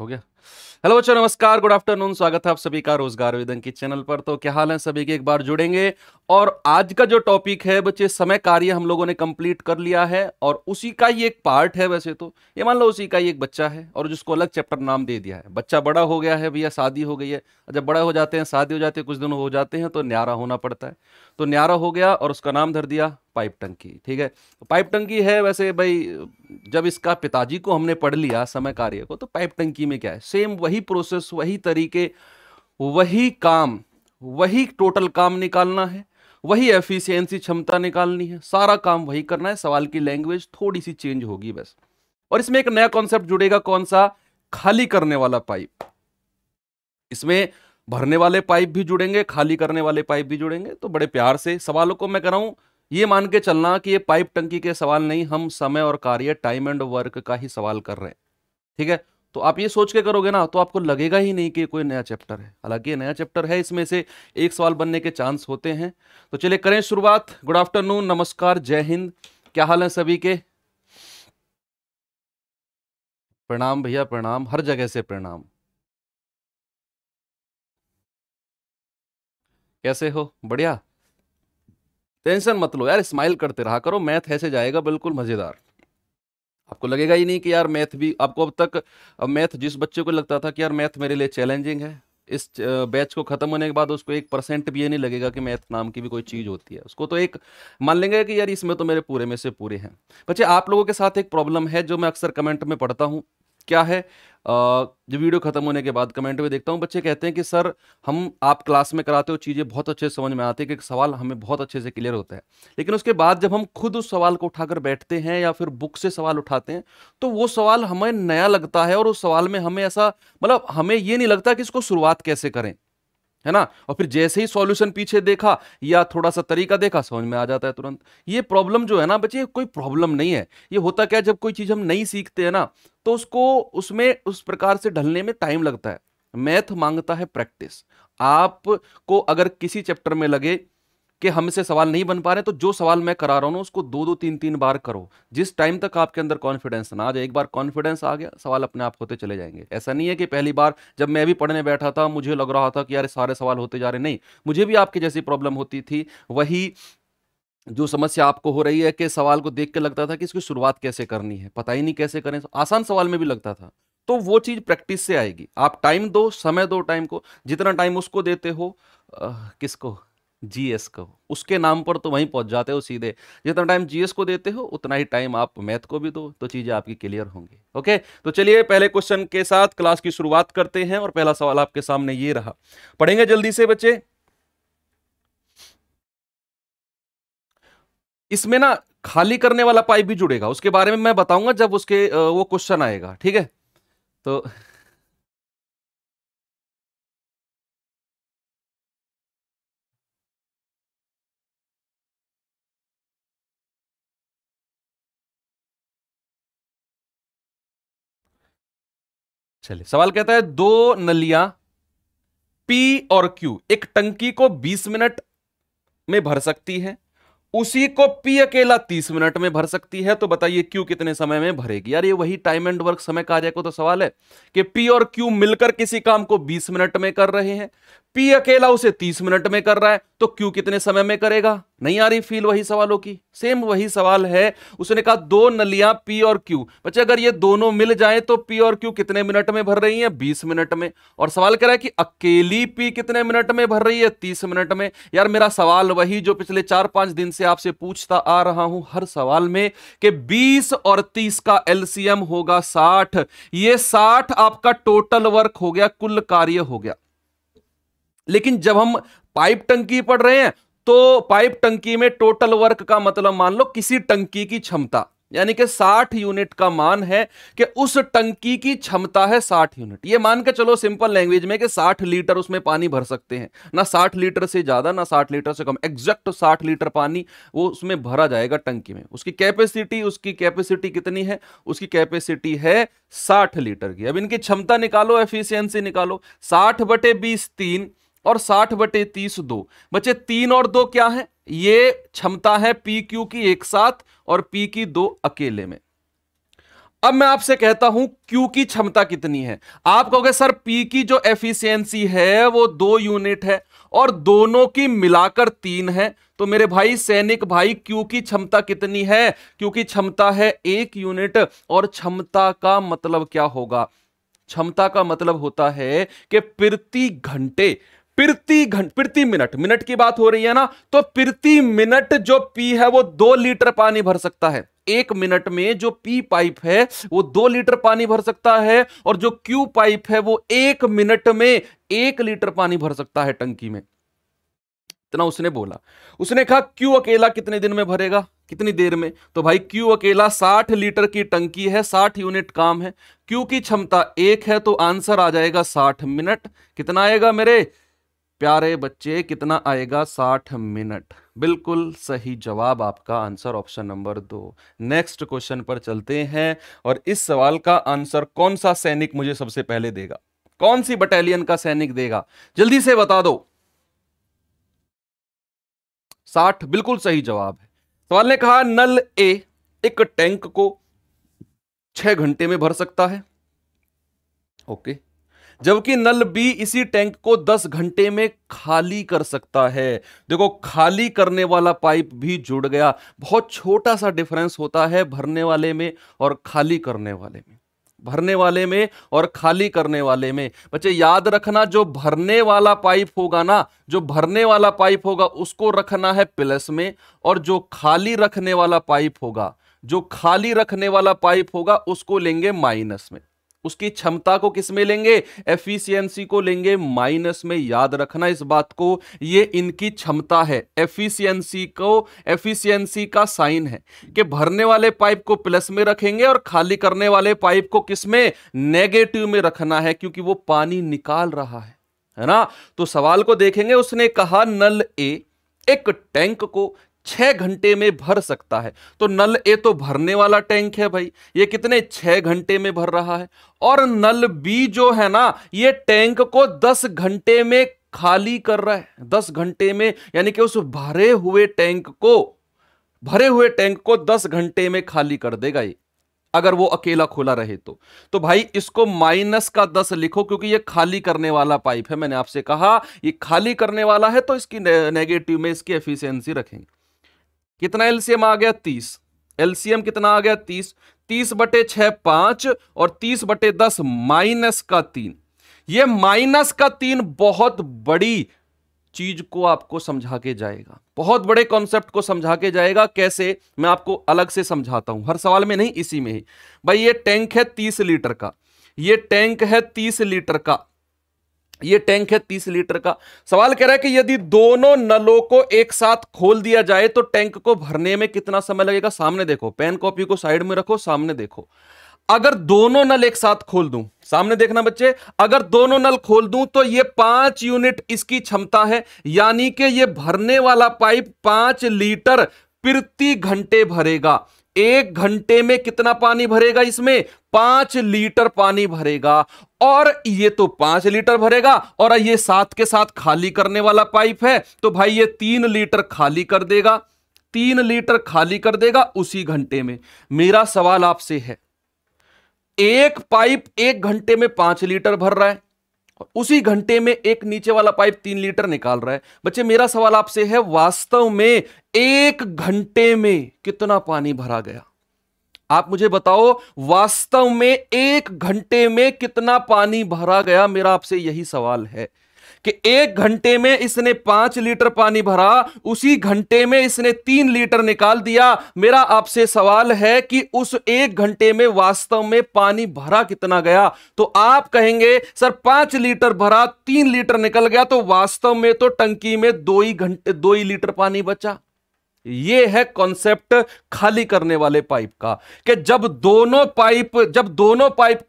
हो गया। हेलो बच्चों, नमस्कार, गुड आफ्टरनून, स्वागत है आप सभी का रोजगार विद अंकित चैनल पर। तो क्या हाल है सभी के, एक बार जुड़ेंगे। और आज का जो टॉपिक है बच्चे, समय कार्य हम लोगों ने कंप्लीट कर लिया है और उसी का ही एक पार्ट है। वैसे तो ये मान लो उसी का ही एक बच्चा है और जिसको अलग चैप्टर नाम दे दिया है। बच्चा बड़ा हो गया है भैया, शादी हो गई है। जब बड़ा हो जाते हैं, शादी हो जाती है, कुछ दिन हो जाते हैं तो न्यारा होना पड़ता है। तो न्यारा हो गया और उसका नाम धर दिया पाइप टंकी। ठीक है, तो पाइप टंकी है। वैसे भाई जब इसका पिताजी को हमने पढ़ लिया समय कार्य को, तो पाइप टंकी में क्या है, सेम वही प्रोसेस, वही तरीके, वही काम, वही टोटल काम निकालना है, वही एफिशिएंसी क्षमता निकालनी है, सारा काम वही करना है। सवाल की लैंग्वेज थोड़ी सी चेंज होगी बस। और इसमें एक नया कॉन्सेप्ट जुड़ेगा, कौन सा, खाली करने वाला पाइप। इसमें भरने वाले पाइप भी जुड़ेंगे, खाली करने वाले पाइप भी जुड़ेंगे। तो बड़े प्यार से सवालों को मैं कर रहा हूं, ये मान के चलना कि ये पाइप टंकी के सवाल नहीं, हम समय और कार्य, टाइम एंड वर्क का ही सवाल कर रहे हैं। ठीक है, तो आप ये सोच के करोगे ना तो आपको लगेगा ही नहीं कि कोई नया चैप्टर है। हालांकि ये नया चैप्टर है, इसमें से एक सवाल बनने के चांस होते हैं। तो चलिए करें शुरुआत। गुड आफ्टरनून, नमस्कार, जय हिंद। क्या हाल है सभी के, प्रणाम भैया, प्रणाम, हर जगह से प्रणाम। कैसे हो, बढ़िया, टेंशन मत लो यार, स्माइल करते रहा करो, मैथ ऐसे जाएगा बिल्कुल मजेदार। आपको लगेगा ही नहीं कि यार मैथ भी, आपको अब तक मैथ, जिस बच्चे को लगता था कि यार मैथ मेरे लिए चैलेंजिंग है, इस बैच को खत्म होने के बाद उसको 1% भी ये नहीं लगेगा कि मैथ नाम की भी कोई चीज़ होती है। उसको तो एक मान लेंगे कि यार इसमें तो मेरे पूरे में से पूरे हैं। बच्चे आप लोगों के साथ एक प्रॉब्लम है जो मैं अक्सर कमेंट में पढ़ता हूँ, क्या है, जब वीडियो खत्म होने के बाद कमेंट में देखता हूँ, बच्चे कहते हैं कि सर हम, आप क्लास में कराते हो, चीज़ें बहुत अच्छे से समझ में आती है, कि सवाल हमें बहुत अच्छे से क्लियर होता है, लेकिन उसके बाद जब हम खुद उस सवाल को उठाकर बैठते हैं या फिर बुक से सवाल उठाते हैं तो वो सवाल हमें नया लगता है और उस सवाल में हमें ऐसा, मतलब हमें ये नहीं लगता कि इसको शुरुआत कैसे करें, है ना। और फिर जैसे ही सॉल्यूशन पीछे देखा या थोड़ा सा तरीका देखा, समझ में आ जाता है तुरंत। ये प्रॉब्लम जो है ना बच्चे, कोई प्रॉब्लम नहीं है। ये होता क्या है, जब कोई चीज़ हम नहीं सीखते हैं ना तो उसको, उसमें उस प्रकार से ढलने में टाइम लगता है। मैथ मांगता है प्रैक्टिस। आपको अगर किसी चैप्टर में लगे कि हमसे सवाल नहीं बन पा रहे, तो जो सवाल मैं करा रहा हूँ उसको 2-2, 3-3 बार करो, जिस टाइम तक आपके अंदर कॉन्फिडेंस ना आ जाए। एक बार कॉन्फिडेंस आ गया, सवाल अपने आप होते चले जाएंगे। ऐसा नहीं है कि पहली बार जब मैं भी पढ़ने बैठा था मुझे लग रहा था कि यार सारे सवाल होते जा रहे, नहीं, मुझे भी आपके जैसी प्रॉब्लम होती थी। वही जो समस्या आपको हो रही है कि सवाल को देख के लगता था कि इसकी शुरुआत कैसे करनी है, पता ही नहीं कैसे करें, आसान सवाल में भी लगता था। तो वो चीज़ प्रैक्टिस से आएगी। आप टाइम दो, समय दो, टाइम को जितना टाइम उसको देते हो, किसको, जीएस को, उसके नाम पर तो वहीं पहुंच जाते हो सीधे। जितना टाइम जीएस को देते हो उतना ही टाइम आप मैथ को भी दो, तो चीजें आपकी क्लियर होंगी। ओके, तो चलिए पहले क्वेश्चन के साथ क्लास की शुरुआत करते हैं। और पहला सवाल आपके सामने ये रहा, पढ़ेंगे जल्दी से बच्चे। इसमें ना खाली करने वाला पाइप भी जुड़ेगा, उसके बारे में मैं बताऊंगा जब उसके वो क्वेश्चन आएगा। ठीक है, तो चलिए, सवाल कहता है 2 नलियां P और Q एक टंकी को 20 मिनट में भर सकती है, उसी को P अकेला 30 मिनट में भर सकती है, तो बताइए Q कितने समय में भरेगी। यार ये वही टाइम एंड वर्क, समय कार्य को तो सवाल है कि P और Q मिलकर किसी काम को 20 मिनट में कर रहे हैं, P अकेला उसे 30 मिनट में कर रहा है, तो Q कितने समय में करेगा। नहीं आ रही फील वही सवालों की, सेम वही सवाल है। उसने कहा 2 नलियां P और Q, बच्चे अगर ये दोनों मिल जाएं तो P और Q कितने मिनट में भर रही हैं, 20 मिनट में। और सवाल कह रहा है कि अकेली P कितने मिनट में भर रही है, 30 मिनट में। यार मेरा सवाल वही जो पिछले 4-5 दिन से आपसे पूछता आ रहा हूं हर सवाल में, कि 20 और 30 का LCM होगा 60। ये 60 आपका टोटल वर्क हो गया, कुल कार्य हो गया। लेकिन जब हम पाइप टंकी पढ़ रहे हैं तो पाइप टंकी में टोटल वर्क का मतलब मान लो किसी टंकी की क्षमता, यानी कि 60 यूनिट का मान है कि उस टंकी की क्षमता है 60 यूनिट। ये मान के चलो सिंपल लैंग्वेज में कि 60 लीटर उसमें पानी भर सकते हैं, ना 60 लीटर से ज़्यादा ना 60 लीटर से कम, एग्जैक्ट 60 लीटर पानी वो उसमें भरा जाएगा टंकी में। उसकी कैपेसिटी, कितनी है, उसकी कैपेसिटी है 60 लीटर की। अब इनकी क्षमता निकालो, एफिशिएंसी निकालो, 60/20 3 और 60/30 2। बच्चे 3 और 2 क्या है, ये क्षमता है पी क्यू की एक साथ और पी की 2 अकेले में। अब मैं आपसे कहता हूं क्यू की क्षमता कितनी है। आप कहोगे सर पी की जो एफिशिएंसी है वो 2 यूनिट है और दोनों की मिलाकर 3 है। तो मेरे भाई सैनिक भाई क्यू की क्षमता कितनी है? क्यू की क्षमता है 1 यूनिट। और क्षमता का मतलब क्या होगा? क्षमता का मतलब होता है कि प्रति मिनट, मिनट की बात हो रही है ना, तो प्रति मिनट जो पी है वो 2 लीटर पानी भर सकता है। 1 मिनट में जो पी पाइप है वो 2 लीटर पानी भर सकता है और जो क्यू पाइप है वो 1 मिनट में 1 लीटर पानी भर सकता है टंकी में। इतना उसने बोला। उसने कहा क्यू अकेला कितने दिन में भरेगा, कितनी देर में? तो भाई क्यू अकेला 60 लीटर की टंकी है, 60 यूनिट काम है। क्यू की क्षमता 1 है तो आंसर आ जाएगा 60 मिनट। कितना आएगा मेरे प्यारे बच्चे, कितना आएगा? 60 मिनट। बिल्कुल सही जवाब आपका answer option number 2। Next question पर चलते हैं और इस सवाल का आंसर कौन सा सैनिक मुझे सबसे पहले देगा, कौन सी बटालियन का सैनिक देगा, जल्दी से बता दो। 60 बिल्कुल सही जवाब है। सवाल ने कहा नल ए एक टैंक को 6 घंटे में भर सकता है, ओके, जबकि नल बी इसी टैंक को 10 घंटे में खाली कर सकता है। देखो खाली करने वाला पाइप भी जुड़ गया। बहुत छोटा सा डिफरेंस होता है भरने वाले में और खाली करने वाले में, भरने वाले में और खाली करने वाले में। बच्चे याद रखना, जो भरने वाला पाइप होगा ना, जो भरने वाला पाइप होगा उसको रखना है प्लस में, और जो खाली रखने वाला पाइप होगा, जो खाली रखने वाला पाइप होगा उसको लेंगे माइनस में। उसकी क्षमता को किस में लेंगे? एफिशिएंसी को लेंगे माइनस में। याद रखना इस बात को, ये इनकी क्षमता है। एफिशिएंसी को, एफिशिएंसी का साइन है कि भरने वाले पाइप को प्लस में रखेंगे और खाली करने वाले पाइप को किस में? नेगेटिव में रखना है, क्योंकि वो पानी निकाल रहा है ना। तो सवाल को देखेंगे, उसने कहा नल ए एक टैंक को 6 घंटे में भर सकता है। तो नल ए तो भरने वाला टैंक है भाई, ये कितने 6 घंटे में भर रहा है। और नल बी जो है ना, ये टैंक को 10 घंटे में खाली कर रहा है, 10 घंटे में, यानी कि उस भरे हुए टैंक को 10 घंटे में खाली कर देगा ये, अगर वो अकेला खुला रहे तो। तो भाई इसको माइनस का 10 लिखो, क्योंकि ये खाली करने वाला पाइप है। मैंने आपसे कहा ये खाली करने वाला है तो इसकी नेगेटिव में इसकी एफिशिएंसी रखेंगे। कितना एलसीएम आ गया? 30। एलसीएम कितना आ गया? 30। 30/6 5 और 30/10 -3। ये -3 बहुत बड़ी चीज को आपको समझा के जाएगा, बहुत बड़े कॉन्सेप्ट को समझा के जाएगा। कैसे? मैं आपको अलग से समझाता हूं, हर सवाल में नहीं, इसी में ही। भाई ये टैंक है 30 लीटर का, ये टैंक है 30 लीटर का, ये टैंक है 30 लीटर का। सवाल कह रहा है कि यदि दोनों नलों को एक साथ खोल दिया जाए तो टैंक को भरने में कितना समय लगेगा। सामने देखो, पेन कॉपी को साइड में रखो, सामने देखो। अगर दोनों नल एक साथ खोल दूं, सामने देखना बच्चे, अगर दोनों नल खोल दूं तो ये 5 यूनिट इसकी क्षमता है, यानी कि ये भरने वाला पाइप 5 लीटर प्रति घंटे भरेगा। 1 घंटे में कितना पानी भरेगा? इसमें 5 लीटर पानी भरेगा। और ये तो 5 लीटर भरेगा और ये साथ के साथ खाली करने वाला पाइप है, तो भाई ये 3 लीटर खाली कर देगा, 3 लीटर खाली कर देगा उसी घंटे में। मेरा सवाल आपसे है, एक पाइप 1 घंटे में 5 लीटर भर रहा है और उसी घंटे में एक नीचे वाला पाइप 3 लीटर निकाल रहा है। बच्चे मेरा सवाल आपसे है, वास्तव में 1 घंटे में कितना पानी भरा गया? आप मुझे बताओ, वास्तव में 1 घंटे में कितना पानी भरा गया? मेरा आपसे यही सवाल है कि 1 घंटे में इसने 5 लीटर पानी भरा, उसी घंटे में इसने 3 लीटर निकाल दिया। मेरा आपसे सवाल है कि उस 1 घंटे में वास्तव में पानी भरा कितना गया? तो आप कहेंगे सर 5 लीटर भरा, 3 लीटर निकल गया, तो वास्तव में तो टंकी में 2 लीटर पानी बचा। ये है कॉन्सेप्ट खाली करने वाले पाइप का कि जब दोनों पाइप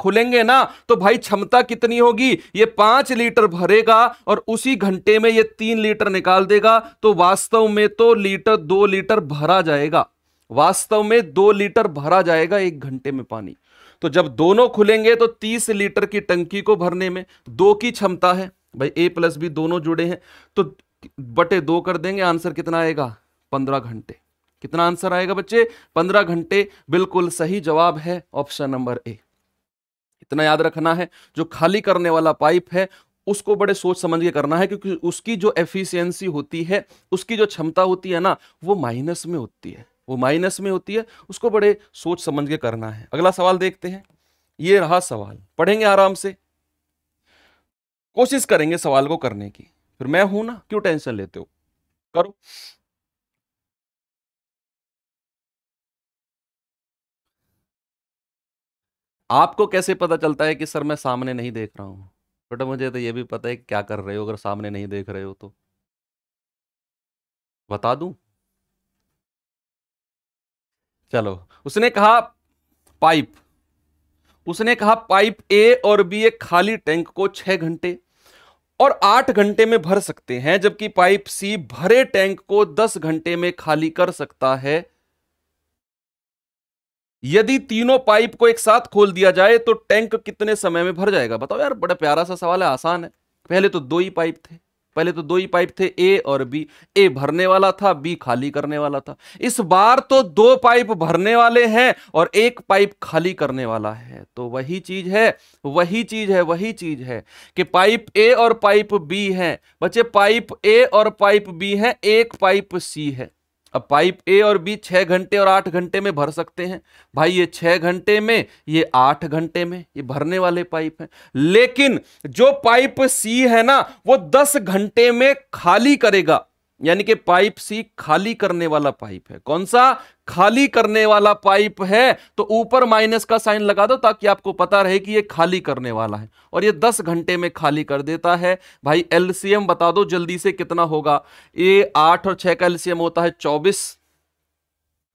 खुलेंगे ना, तो भाई क्षमता कितनी होगी? ये 5 लीटर भरेगा और उसी घंटे में ये 3 लीटर निकाल देगा। तो वास्तव में तो 2 लीटर भरा जाएगा, वास्तव में 2 लीटर भरा जाएगा 1 घंटे में पानी। तो जब दोनों खुलेंगे तो 30 लीटर की टंकी को भरने में 2 की क्षमता है भाई, A+B दोनों जुड़े हैं तो 2 कर देंगे, आंसर कितना आएगा? 15 घंटे। कितना आंसर आएगा बच्चे? 15 घंटे। बिल्कुल सही जवाब है ऑप्शन नंबर ए। इतना याद रखना है, जो खाली करने वाला पाइप है उसको बड़े सोच समझ के करना है, क्योंकि उसकी जो एफिशिएंसी होती है, उसकी जो क्षमता होती है ना, वो माइनस में होती है, वो माइनस में होती है, उसको बड़े सोच समझ के करना है। अगला सवाल देखते हैं। ये रहा सवाल, पढ़ेंगे आराम से, कोशिश करेंगे सवाल को करने की। फिर मैं हूं ना, क्यों टेंशन लेते हो, करो। आपको कैसे पता चलता है कि सर मैं सामने नहीं देख रहा हूं? बेटा मुझे तो ये भी पता है क्या कर रहे हो, अगर सामने नहीं देख रहे हो तो बता दूं। चलो, उसने कहा पाइप, उसने कहा पाइप ए और बी एक खाली टैंक को 6 घंटे और 8 घंटे में भर सकते हैं, जबकि पाइप सी भरे टैंक को 10 घंटे में खाली कर सकता है। यदि तीनों पाइप को एक साथ खोल दिया जाए तो टैंक कितने समय में भर जाएगा? बताओ यार, बड़ा प्यारा सा सवाल है, आसान है। पहले तो दो ही पाइप थे ए और बी। ए भरने वाला था, बी खाली करने वाला था। इस बार तो 2 पाइप भरने वाले हैं और 1 पाइप खाली करने वाला है। तो वही चीज है कि पाइप ए और पाइप बी हैं बच्चे, पाइप ए और पाइप बी हैं, 1 पाइप सी है। अब पाइप ए और बी 6 घंटे और 8 घंटे में भर सकते हैं। भाई ये 6 घंटे में, ये 8 घंटे में, ये भरने वाले पाइप हैं। लेकिन जो पाइप सी है ना, वो 10 घंटे में खाली करेगा, यानी कि पाइप सी खाली करने वाला पाइप है। कौन सा खाली करने वाला पाइप है? तो ऊपर माइनस का साइन लगा दो ताकि आपको पता रहे कि ये खाली करने वाला है, और ये 10 घंटे में खाली कर देता है। भाई एलसीएम बता दो जल्दी से, कितना होगा? ये 8 और 6 का एलसीएम होता है 24,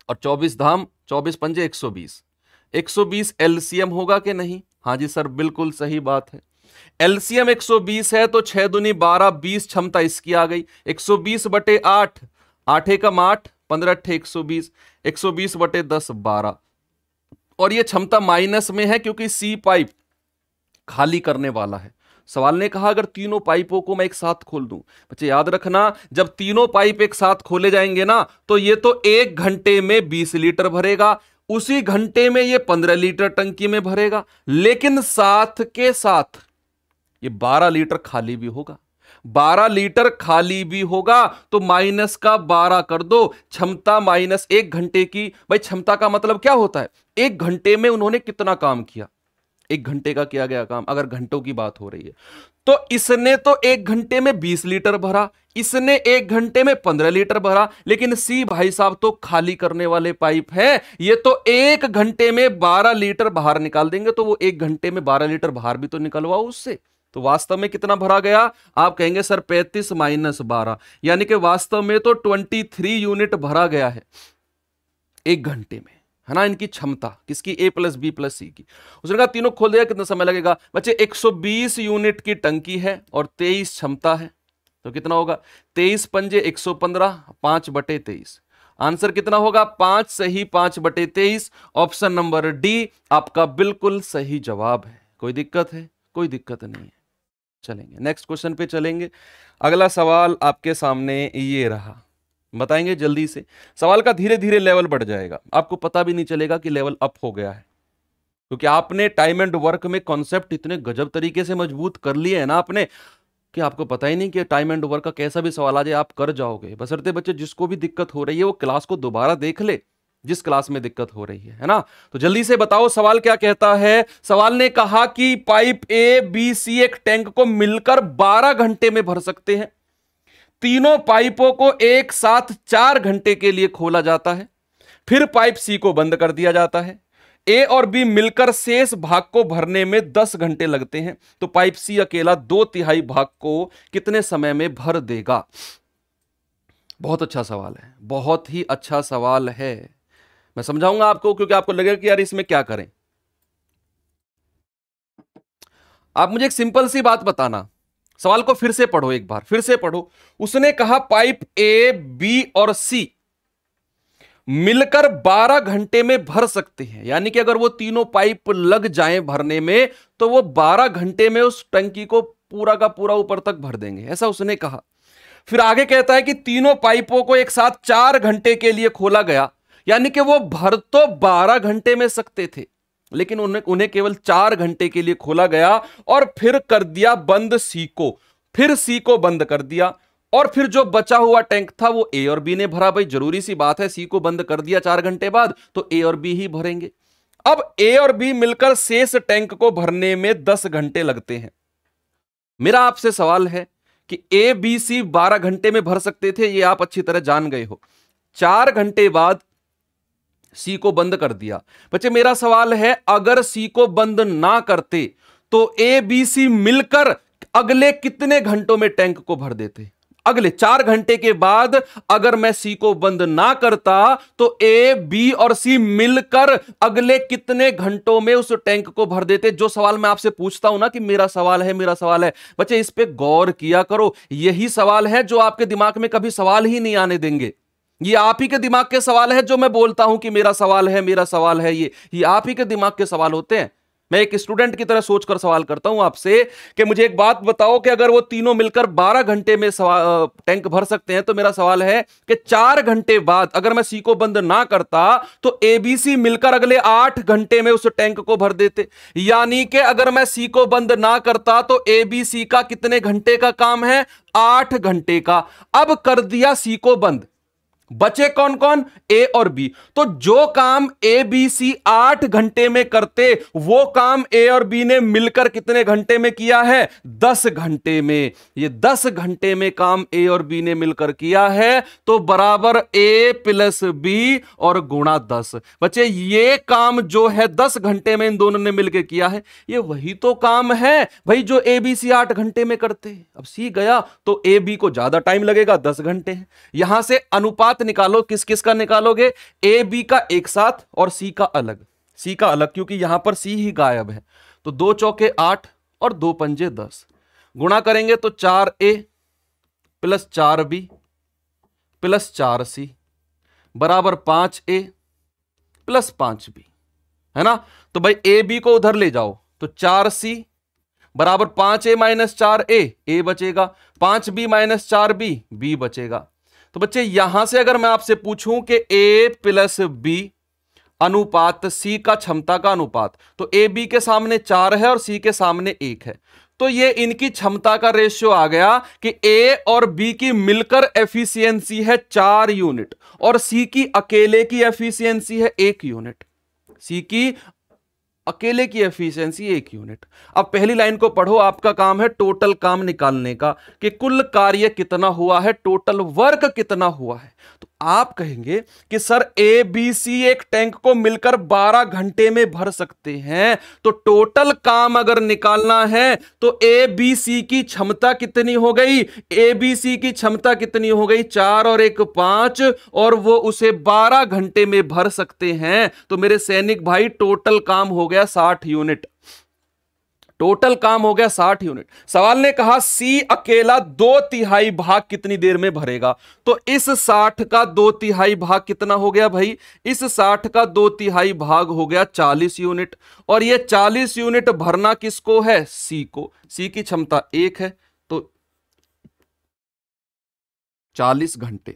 और 24 धाम 24 पंजे 120। 120 एलसीएम होगा कि नहीं? हाँ जी सर, बिल्कुल सही बात है। एलसीएम 120 है तो 6 दूनी 12, 20 क्षमता इसकी आ गई। 120 बटे 8, 8 एकम 8 15 अट्ठे 120, 120 बटे 10 12। और ये क्षमता माइनस में है क्योंकि सी पाइप खाली करने वाला है। सवाल ने कहा अगर तीनों पाइपों को मैं एक साथ खोल दूं। बच्चे याद रखना, जब तीनों पाइप एक साथ खोले जाएंगे ना, तो ये तो 1 घंटे में 20 लीटर भरेगा, उसी घंटे में ये 15 लीटर टंकी में भरेगा, लेकिन साथ के साथ ये 12 लीटर खाली भी होगा। 12 लीटर खाली भी होगा तो माइनस का 12 कर दो, क्षमता माइनस 1 घंटे की। भाई क्षमता का मतलब क्या होता है? 1 घंटे में उन्होंने कितना काम किया, 1 घंटे का किया गया काम, अगर घंटों की बात हो रही है। तो इसने तो 1 घंटे में 20 लीटर भरा, इसने 1 घंटे में 15 लीटर भरा, लेकिन सी भाई साहब तो खाली करने वाले पाइप है, ये तो 1 घंटे में 12 लीटर बाहर निकाल देंगे। तो वो 1 घंटे में 12 लीटर बाहर भी तो निकलवाओ उससे। तो वास्तव में कितना भरा गया? आप कहेंगे सर 35 माइनस 12, यानी कि वास्तव में तो 23 यूनिट भरा गया है 1 घंटे में, है ना। इनकी क्षमता किसकी? A plus B plus C की। उसने कहा तीनों खोल देगा, कितना समय लगेगा? बच्चे 120 यूनिट की टंकी है और 23 क्षमता है, तो कितना होगा? 23 पंजे 115, 5 बटे 23। आंसर कितना होगा? 5 सही 5 बटे 23। ऑप्शन नंबर डी आपका बिल्कुल सही जवाब है। कोई दिक्कत है? कोई दिक्कत नहीं है। चलेंगे नेक्स्ट क्वेश्चन पे चलेंगे। अगला सवाल आपके सामने ये रहा, बताएंगे जल्दी से। सवाल का धीरे धीरे लेवल बढ़ जाएगा, आपको पता भी नहीं चलेगा कि लेवल अप हो गया है, क्योंकि आपने टाइम एंड वर्क में कॉन्सेप्ट इतने गजब तरीके से मजबूत कर लिए है ना आपने, कि आपको पता ही नहीं कि टाइम एंड वर्क का कैसा भी सवाल आ जाए आप कर जाओगे। बशर्ते बच्चे जिसको भी दिक्कत हो रही है वो क्लास को दोबारा देख ले, जिस क्लास में दिक्कत हो रही है ना। तो जल्दी से बताओ सवाल क्या कहता है। सवाल ने कहा कि पाइप ए बी सी एक टैंक को मिलकर 12 घंटे में भर सकते हैं। तीनों पाइपों को एक साथ 4 घंटे के लिए खोला जाता है, फिर पाइप सी को बंद कर दिया जाता है। ए और बी मिलकर शेष भाग को भरने में 10 घंटे लगते हैं, तो पाइप सी अकेला 2/3 भाग को कितने समय में भर देगा? बहुत अच्छा सवाल है, बहुत ही अच्छा सवाल है। मैं समझाऊंगा आपको, क्योंकि आपको लगेगा कि यार इसमें क्या करें। आप मुझे एक सिंपल सी बात बताना, सवाल को फिर से पढ़ो, एक बार फिर से पढ़ो। उसने कहा पाइप ए बी और सी मिलकर 12 घंटे में भर सकते हैं, यानी कि अगर वो तीनों पाइप लग जाएं भरने में तो वो 12 घंटे में उस टंकी को पूरा का पूरा ऊपर तक भर देंगे, ऐसा उसने कहा। फिर आगे कहता है कि तीनों पाइपों को एक साथ 4 घंटे के लिए खोला गया, यानी कि वो भर तो 12 घंटे में सकते थे, लेकिन उन्हें केवल 4 घंटे के लिए खोला गया और फिर कर दिया बंद सी को, फिर सी को बंद कर दिया। और फिर जो बचा हुआ टैंक था वो ए और बी ने भरा। भाई जरूरी सी बात है, सी को बंद कर दिया 4 घंटे बाद तो ए और बी ही भरेंगे। अब ए और बी मिलकर शेष टैंक को भरने में 10 घंटे लगते हैं। मेरा आपसे सवाल है कि ए बी सी 12 घंटे में भर सकते थे, ये आप अच्छी तरह जान गए हो। 4 घंटे बाद सी को बंद कर दिया। बच्चे मेरा सवाल है, अगर सी को बंद ना करते तो ए बी सी मिलकर अगले कितने घंटों में टैंक को भर देते? अगले 4 घंटे के बाद अगर मैं सी को बंद ना करता तो ए बी और सी मिलकर अगले कितने घंटों में उस टैंक को भर देते? जो सवाल मैं आपसे पूछता हूं ना कि मेरा सवाल है। बच्चे इस पे गौर किया करो, यही सवाल है जो आपके दिमाग में कभी सवाल ही नहीं आने देंगे। ये आप ही के दिमाग के सवाल है जो मैं बोलता हूं कि मेरा सवाल है। ये आप ही के दिमाग के सवाल होते हैं। मैं एक स्टूडेंट की तरह सोचकर सवाल करता हूं आपसे कि मुझे एक बात बताओ कि अगर वो तीनों मिलकर 12 घंटे में टैंक भर सकते हैं, तो मेरा सवाल है कि 4 घंटे बाद अगर मैं सी को बंद ना करता तो एबीसी मिलकर अगले 8 घंटे में उस टैंक को भर देते। यानी कि अगर मैं सी को बंद ना करता तो एबीसी का कितने घंटे का काम है? 8 घंटे का। अब कर दिया सी को बंद, बचे कौन कौन? ए और बी। तो जो काम ए बी सी 8 घंटे में करते वो काम ए और बी ने मिलकर कितने घंटे में किया है? 10 घंटे में। ये 10 घंटे में काम ए और बी ने मिलकर किया है, तो बराबर ए प्लस बी और गुणा 10। बच्चे ये काम जो है 10 घंटे में इन दोनों ने मिलकर किया है। ये वही तो काम है भाई जो ए बी सी 8 घंटे में करते। अब सी गया तो ए बी को ज्यादा टाइम लगेगा, 10 घंटे है। यहां से अनुपात निकालो, किस किस का निकालोगे? ए बी का एक साथ और सी का अलग, क्योंकि यहां पर सी ही गायब है। तो 2 चौके 8 और 2 पंजे 10 गुणा करेंगे तो 4a + 4b + 4c बराबर 5a + 5b, है ना। तो भाई ए बी को उधर ले जाओ तो 4c बराबर 5a - 4a, ए बचेगा, 5b - 4b, बी बचेगा। तो बच्चे यहां से अगर मैं आपसे पूछूं कि a प्लस बी अनुपात c का क्षमता का अनुपात, तो a b के सामने 4 है और c के सामने 1 है, तो ये इनकी क्षमता का रेशियो आ गया कि a और b की मिलकर एफिशिएंसी है 4 यूनिट और c की अकेले की एफिशिएंसी है 1 यूनिट। अब पहली लाइन को पढ़ो, आपका काम है टोटल काम निकालने का कि कुल कार्य कितना हुआ है, टोटल वर्क कितना हुआ है। तो आप कहेंगे कि सर ए बी सी एक टैंक को मिलकर 12 घंटे में भर सकते हैं, तो टोटल काम अगर निकालना है तो ए बी सी की क्षमता कितनी हो गई? ए बी सी की क्षमता कितनी हो गई? 4 और 1 5, और वो उसे 12 घंटे में भर सकते हैं। तो मेरे सैनिक भाई टोटल काम हो गया 60 यूनिट। टोटल काम हो गया 60 यूनिट। सवाल ने कहा सी अकेला 2/3 भाग कितनी देर में भरेगा, तो इस 60 का 2/3 भाग कितना हो गया भाई? इस 60 का 2/3 भाग हो गया 40 यूनिट, और ये 40 यूनिट भरना किसको है? सी को। सी की क्षमता 1 है, तो 40 घंटे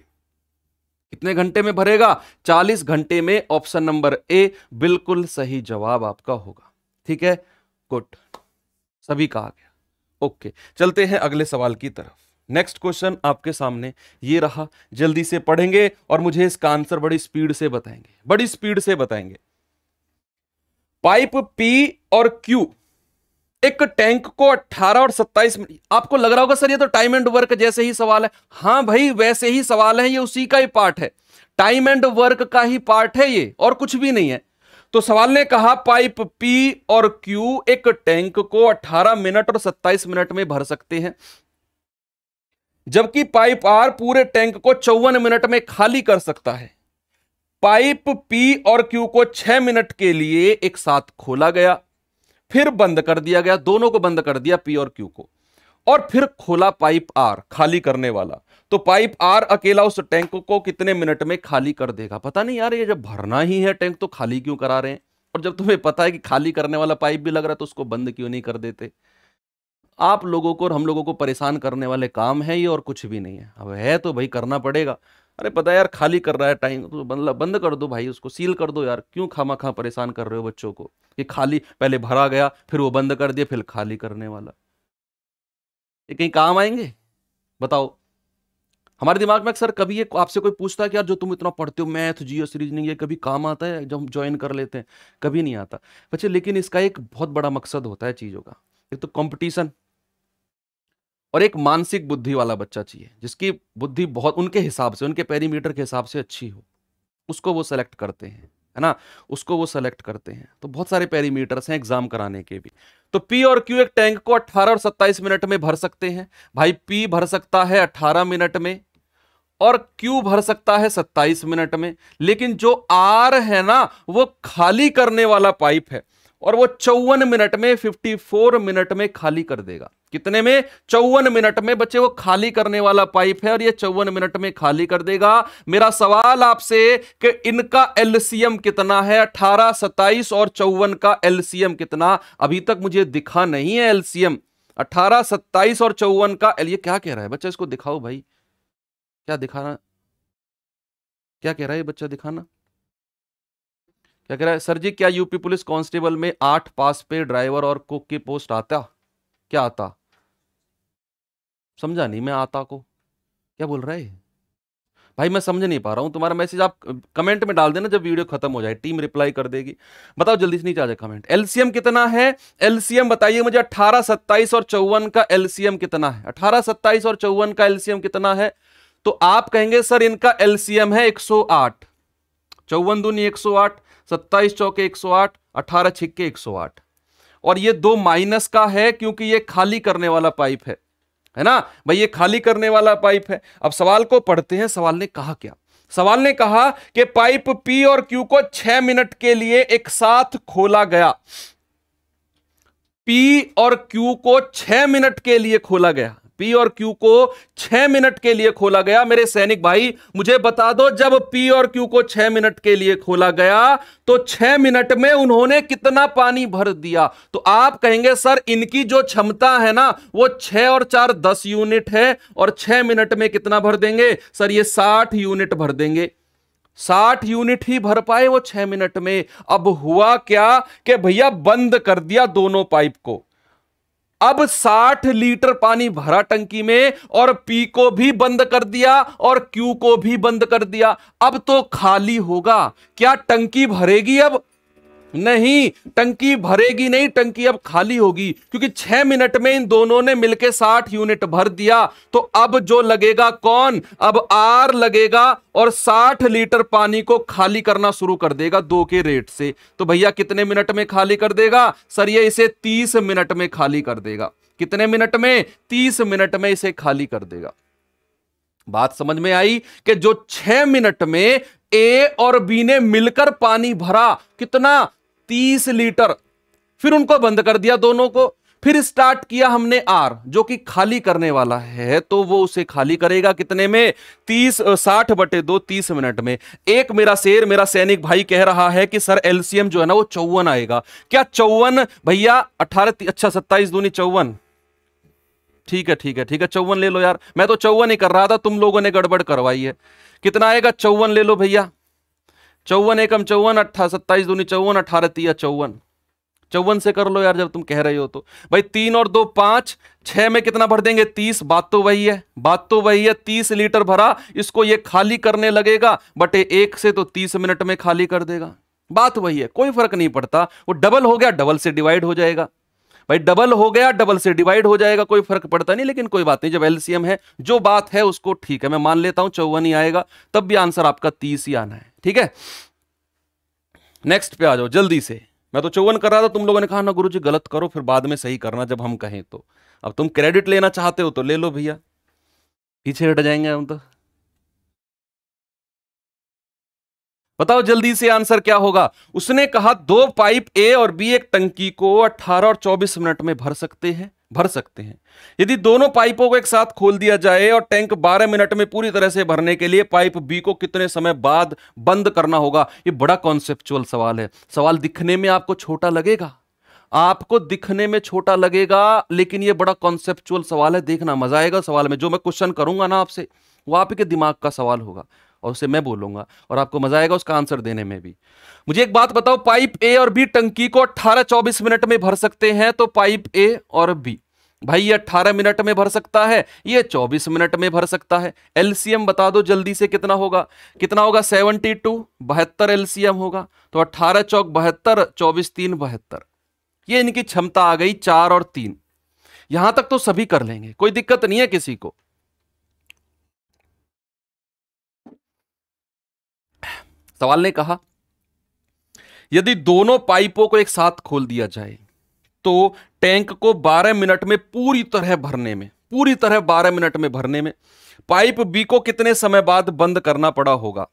कितने घंटे में भरेगा? 40 घंटे में। ऑप्शन नंबर ए बिल्कुल सही जवाब आपका होगा। ठीक है, गुड, सभी का आ गया। ओके, चलते हैं अगले सवाल की तरफ। नेक्स्ट क्वेश्चन आपके सामने ये रहा, जल्दी से पढ़ेंगे और मुझे इसका आंसर बड़ी स्पीड से बताएंगे। पाइप पी और क्यू एक टैंक को 18 और 27 मिनट। आपको लग रहा होगा सर ये तो टाइम एंड वर्क जैसे ही सवाल है। हाँ भाई वैसे ही सवाल है, ये उसी का ही पार्ट है, टाइम एंड वर्क का ही पार्ट है ये, और कुछ भी नहीं है। तो सवाल ने कहा पाइप P और Q एक टैंक को 18 मिनट और 27 मिनट में भर सकते हैं, जबकि पाइप R पूरे टैंक को 54 मिनट में खाली कर सकता है। पाइप P और Q को 6 मिनट के लिए एक साथ खोला गया, फिर बंद कर दिया गया, दोनों को बंद कर दिया, पी और क्यू को, और फिर खोला पाइप आर, खाली करने वाला। तो पाइप आर अकेला उस टैंक को कितने मिनट में खाली कर देगा? पता नहीं यार, ये जब भरना ही है टैंक तो खाली क्यों करा रहे हैं, और जब तुम्हें पता है कि खाली करने वाला पाइप भी लग रहा है तो उसको बंद क्यों नहीं कर देते? आप लोगों को और हम लोगों को परेशान करने वाले काम है ये, और कुछ भी नहीं है। अब है तो भाई करना पड़ेगा। अरे पता है यार खाली कर रहा है टाइम, तो बंद कर दो भाई, उसको सील कर दो यार। क्यों खामाखा परेशान कर रहे हो बच्चों को कि खाली, पहले भरा गया फिर वो बंद कर दिया फिर खाली करने वाला, ये कहीं काम आएंगे बताओ। हमारे दिमाग में अक्सर कभी ये आपसे कोई पूछता है कि यार जो तुम इतना पढ़ते हो मैथ जियो सीरीज नहीं, ये कभी काम आता है? जब हम ज्वाइन कर लेते हैं कभी नहीं आता बच्चे। लेकिन इसका एक बहुत बड़ा मकसद होता है चीज़ों का, एक तो कंपटीशन और एक मानसिक बुद्धि वाला बच्चा चाहिए जिसकी बुद्धि बहुत उनके हिसाब से, उनके पेरीमीटर के हिसाब से अच्छी हो, उसको वो सेलेक्ट करते हैं, है ना, उसको वो सेलेक्ट करते हैं। तो बहुत सारे पेरीमीटर्स हैं एग्जाम कराने के भी। तो पी और क्यू एक टैंक को 18 और 27 मिनट में भर सकते हैं। भाई पी भर सकता है 18 मिनट में और क्यू भर सकता है 27 मिनट में, लेकिन जो आर है ना वो खाली करने वाला पाइप है और वो 54 मिनट में, 54 मिनट में खाली कर देगा। कितने में? 54 मिनट में बच्चे, वो खाली करने वाला पाइप है और ये 54 मिनट में खाली कर देगा। मेरा सवाल आपसे कि इनका एलसीएम कितना है? 18, 27 और 54 का एलसीएम कितना? अभी तक मुझे दिखा नहीं है एलसीएम 18, 27 और 54 का। ये क्या कह रहा है बच्चा, इसको दिखाओ भाई, क्या दिखाना, क्या कह रहा है बच्चा, दिखाना क्या कह रहा है? सर जी क्या यूपी पुलिस कांस्टेबल में 8 पास पे ड्राइवर और कुक की पोस्ट आता? क्या आता? समझा नहीं मैं आता को, क्या बोल रहा है भाई, मैं समझ नहीं पा रहा हूं तुम्हारा मैसेज। आप कमेंट में डाल देना जब वीडियो खत्म हो जाए, टीम रिप्लाई कर देगी। बताओ जल्दी से, नीचे आ जाए कमेंट। एलसीएम कितना है? एलसीएम बताइए मुझे 18, 27 और 54 का एलसीएम कितना है? 18, 27 और 54 का एलसीएम कितना है? तो आप कहेंगे सर इनका एलसीएम है 108। 54 दूनी 108, 27 चौके 108, 18 छिक्के 108। और ये 2 माइनस का है क्योंकि ये खाली करने वाला पाइप है ना भाई, ये खाली करने वाला पाइप है। अब सवाल को पढ़ते हैं। सवाल ने कहा क्या? सवाल ने कहा कि पाइप पी और क्यू को 6 मिनट के लिए एक साथ खोला गया। पी और क्यू को 6 मिनट के लिए खोला गया। पी और क्यू को 6 मिनट के लिए खोला गया। मेरे सैनिक भाई मुझे बता दो, जब पी और क्यू को 6 मिनट के लिए खोला गया तो 6 मिनट में उन्होंने कितना पानी भर दिया? तो आप कहेंगे सर इनकी जो क्षमता है ना वो 6 और 4 10 यूनिट है और 6 मिनट में कितना भर देंगे? सर ये 60 यूनिट भर देंगे। 60 यूनिट ही भर पाए वो 6 मिनट में। अब हुआ क्या कि भैया बंद कर दिया दोनों पाइप को, अब 60 लीटर पानी भरा टंकी में और पी को भी बंद कर दिया और क्यू को भी बंद कर दिया। अब तो खाली होगा क्या? टंकी भरेगी अब नहीं, टंकी भरेगी नहीं, टंकी अब खाली होगी क्योंकि 6 मिनट में इन दोनों ने मिलकर 60 यूनिट भर दिया। तो अब जो लगेगा कौन? अब आर लगेगा और 60 लीटर पानी को खाली करना शुरू कर देगा 2 के रेट से। तो भैया कितने मिनट में खाली कर देगा? सर ये इसे 30 मिनट में खाली कर देगा। कितने मिनट में? 30 मिनट में इसे खाली कर देगा। बात समझ में आई कि जो 6 मिनट में ए और बी ने मिलकर पानी भरा कितना? 30 लीटर। फिर उनको बंद कर दिया दोनों को, फिर स्टार्ट किया हमने आर जो कि खाली करने वाला है, तो वो उसे खाली करेगा कितने में? 60/2 30 मिनट में। एक मेरा शेर, मेरा सैनिक भाई कह रहा है कि सर एलसीएम जो है ना वो 54 आएगा। क्या 54 भैया? 18 अच्छा 27 दूनी 54, ठीक है ठीक है ठीक है, 54 ले लो यार, मैं तो 54 ही कर रहा था, तुम लोगों ने गड़बड़ करवाई है। कितना आएगा? 54 ले लो भैया। 54 एकम 54, 27 दूनी 54, 18 तिया 54, 54 से कर लो यार जब तुम कह रहे हो तो। भाई 3 और 2 5, 6 में कितना भर देंगे? 30। बात तो वही है, बात तो वही है। 30 लीटर भरा, इसको ये खाली करने लगेगा बटे 1 से, तो 30 मिनट में खाली कर देगा। बात वही है, कोई फर्क नहीं पड़ता। वो डबल हो गया, डबल से डिवाइड हो जाएगा भाई, डबल हो गया डबल से डिवाइड हो जाएगा, कोई फर्क पड़ता नहीं। लेकिन कोई बात नहीं, जब एलसीएम है जो बात है उसको ठीक है मैं मान लेता हूं 54 ही आएगा, तब भी आंसर आपका 30 ही आना है। ठीक है, नेक्स्ट पे आ जाओ जल्दी से। मैं तो 54 कर रहा था, तुम लोगों ने कहा ना गुरुजी गलत करो फिर बाद में सही करना जब हम कहें तो। अब तुम क्रेडिट लेना चाहते हो तो ले लो भैया, पीछे हट जाएंगे हम तो। बताओ जल्दी से आंसर क्या होगा। उसने कहा 2 पाइप ए और बी एक टंकी को 18 और 24 मिनट में भर सकते हैं, भर सकते हैं। यदि दोनों पाइपों को एक साथ खोल दिया जाए और टैंक 12 मिनट में पूरी तरह से भरने के लिए पाइप बी को कितने समय बाद बंद करना होगा? ये बड़ा कॉन्सेप्चुअल सवाल है। सवाल दिखने में आपको छोटा लगेगा, आपको दिखने में छोटा लगेगा, लेकिन ये बड़ा कॉन्सेप्चुअल सवाल है, देखना मजा आएगा सवाल में। जो मैं क्वेश्चन करूंगा ना आपसे, वो आप के दिमाग का सवाल होगा और उसे मैं बोलूंगा और आपको मजा आएगा उसका आंसर देने में भी। मुझे एक बात बताओ, पाइप ए और बी टंकी को 18-24 मिनट में भर सकते हैं, तो पाइप ए और बी भाई ये 18 मिनट में भर सकता है, ये 24 मिनट में भर सकता है। एलसीएम बता दो जल्दी से, कितना होगा 72, 72 एलसीएम होगा, तो 18 चौक 72, 24 3 72। ये इनकी क्षमता आ गई 4 और 3। यहां तक तो सभी कर लेंगे, कोई दिक्कत नहीं है किसी को। सवाल ने कहा यदि दोनों पाइपों को एक साथ खोल दिया जाए तो टैंक को 12 मिनट में पूरी तरह 12 मिनट में भरने में पाइप बी को कितने समय बाद बंद करना पड़ा होगा।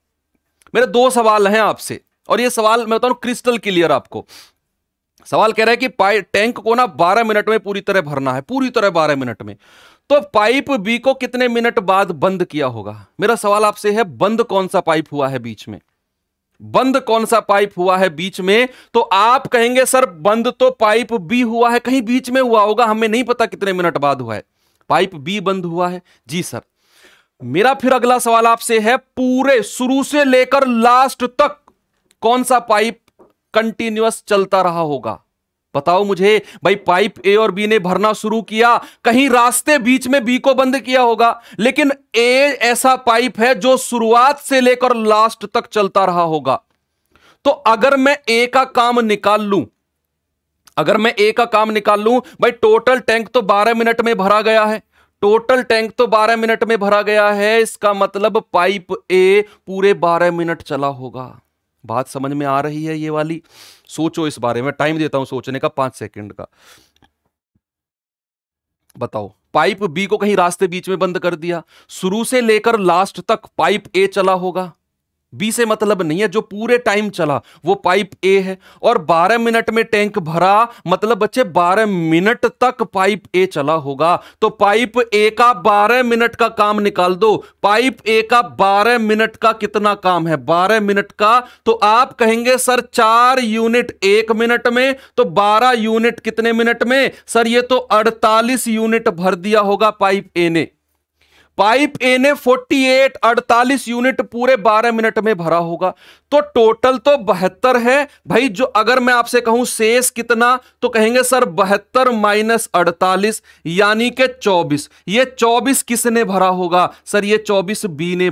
मेरे दो सवाल हैं आपसे और ये सवाल मैं बता रहा हूं क्रिस्टल क्लियर आपको। सवाल कह रहा है कि टैंक को ना 12 मिनट में पूरी तरह भरना है, पूरी तरह 12 मिनट में, तो पाइप बी को कितने मिनट बाद बंद किया होगा। मेरा सवाल आपसे है बंद कौन सा पाइप हुआ है बीच में, बंद कौन सा पाइप हुआ है बीच में। तो आप कहेंगे सर बंद तो पाइप बी हुआ है, कहीं बीच में हुआ होगा, हमें नहीं पता कितने मिनट बाद हुआ है, पाइप बी बंद हुआ है। जी सर। मेरा फिर अगला सवाल आपसे है पूरे शुरू से लेकर लास्ट तक कौन सा पाइप कंटिन्यूअस चलता रहा होगा, बताओ मुझे। भाई पाइप ए और बी ने भरना शुरू किया, कहीं रास्ते बीच में बी को बंद किया होगा, लेकिन ए ऐसा पाइप है जो शुरुआत से लेकर लास्ट तक चलता रहा होगा। तो अगर मैं ए का काम निकाल लूं, भाई टोटल टैंक तो 12 मिनट में भरा गया है, इसका मतलब पाइप ए पूरे 12 मिनट चला होगा। बात समझ में आ रही है ये वाली? सोचो इस बारे में, टाइम देता हूं सोचने का 5 सेकंड का। बताओ पाइप बी को कहीं रास्ते बीच में बंद कर दिया, शुरू से लेकर लास्ट तक पाइप ए चला होगा, बी से मतलब नहीं है, जो पूरे टाइम चला वो पाइप ए है, और 12 मिनट में टैंक भरा, मतलब बच्चे 12 मिनट तक पाइप ए चला होगा। तो पाइप ए का 12 मिनट का काम निकाल दो, पाइप ए का 12 मिनट का कितना काम है, 12 मिनट का, तो आप कहेंगे सर 4 यूनिट 1 मिनट में, तो 12 यूनिट कितने मिनट में सर, ये तो 48 यूनिट भर दिया होगा पाइप ए ने। पाइप ए ने 48 यूनिट पूरे 12 मिनट में भरा होगा, तो टोटल तो 72 है भाई। जो अगर मैं आपसे कहूं शेष कितना, तो कहेंगे सर 72 माइनस 48, यानी के 24। ये 24 किसने भरा होगा सर, ये 24 बी ने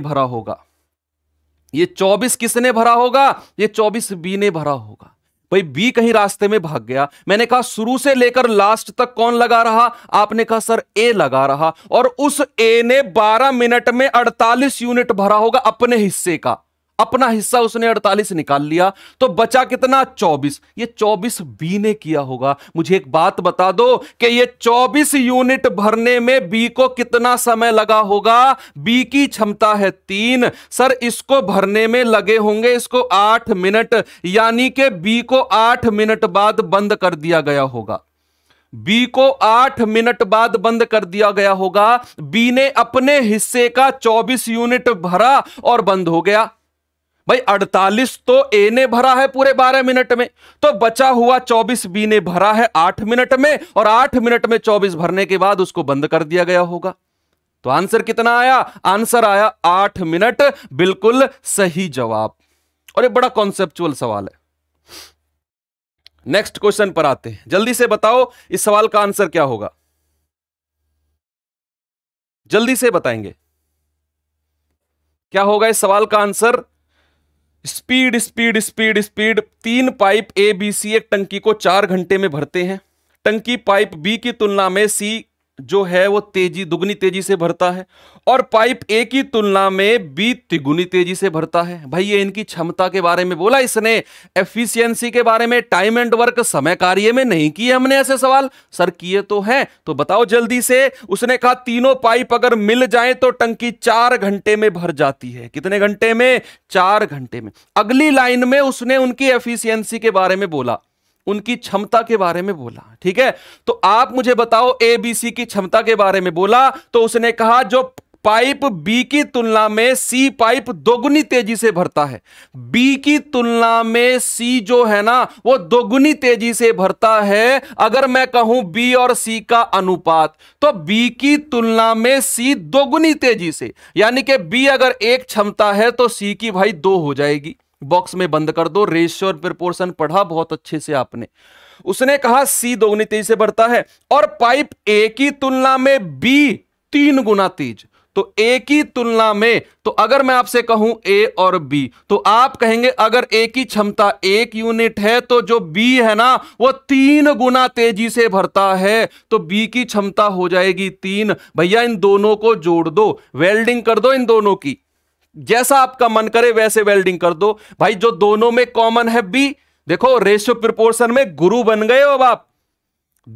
भरा होगा। भाई बी कहीं रास्ते में भाग गया, मैंने कहा शुरू से लेकर लास्ट तक कौन लगा रहा, आपने कहा सर ए लगा रहा, और उस ए ने 12 मिनट में 48 यूनिट भरा होगा अपने हिस्से का, अपना हिस्सा उसने 48 निकाल लिया, तो बचा कितना 24, ये 24 बी ने किया होगा। मुझे एक बात बता दो कि ये 24 यूनिट भरने में बी को कितना समय लगा होगा, बी की क्षमता है 3 सर, इसको भरने में लगे होंगे इसको 8 मिनट, यानी कि बी को 8 मिनट बाद बंद कर दिया गया होगा, बी ने अपने हिस्से का 24 यूनिट भरा और बंद हो गया। भाई 48 तो ए ने भरा है पूरे 12 मिनट में, तो बचा हुआ 24 बी ने भरा है 8 मिनट में, और 8 मिनट में 24 भरने के बाद उसको बंद कर दिया गया होगा। तो आंसर कितना आया, आंसर आया 8 मिनट, बिल्कुल सही जवाब। और ये बड़ा कॉन्सेप्चुअल सवाल है। नेक्स्ट क्वेश्चन पर आते हैं, जल्दी से बताओ इस सवाल का आंसर क्या होगा, जल्दी से बताएंगे क्या होगा इस सवाल का answer. Speed. 3 pipe A B C एक टंकी को 4 घंटे में भरते हैं, टंकी पाइप बी की तुलना में सी जो है वो दुगनी तेजी से भरता है, और पाइप ए की तुलना में बी तिगुनी तेजी से भरता है। भाई ये इनकी क्षमता के बारे में बोला इसने, एफिशिएंसी के बारे में, टाइम एंड वर्क, समय कार्य में नहीं किए हमने ऐसे सवाल सर, किए तो हैं, तो बताओ जल्दी से। उसने कहा तीनों पाइप अगर मिल जाए तो टंकी 4 घंटे में भर जाती है, कितने घंटे में, 4 घंटे में। अगली लाइन में उसने उनकी एफिशिएंसी के बारे में बोला, उनकी क्षमता के बारे में बोला, ठीक है। तो आप मुझे बताओ ए बी सी की क्षमता के बारे में बोला, तो उसने कहा जो पाइप बी की तुलना में सी पाइप दोगुनी तेजी से भरता है। बी की तुलना में सी जो है ना वो दोगुनी तेजी से भरता है। अगर मैं कहूं बी और सी का अनुपात, तो बी की तुलना में सी दोगुनी तेजी से, यानी कि बी अगर एक क्षमता है तो सी की भाई 2 हो जाएगी। बॉक्स में बंद कर दो। रेशियो और प्रोपोर्शन पढ़ा बहुत अच्छे से आपने। उसने कहा सी दोगुनी तेजी से बढ़ता है और पाइप ए की तुलना में बी 3 गुना तेज। तो ए की तुलना में, तो अगर मैं आपसे कहूं ए और बी, तो आप कहेंगे अगर ए की क्षमता 1 यूनिट है तो जो बी है ना वो 3 गुना तेजी से भरता है, तो बी की क्षमता हो जाएगी 3। भैया इन दोनों को जोड़ दो, वेल्डिंग कर दो इन दोनों की, जैसा आपका मन करे वैसे वेल्डिंग कर दो भाई। जो दोनों में कॉमन है बी। देखो रेशियो प्रोपोर्शन में गुरु बन गए हो अब आप।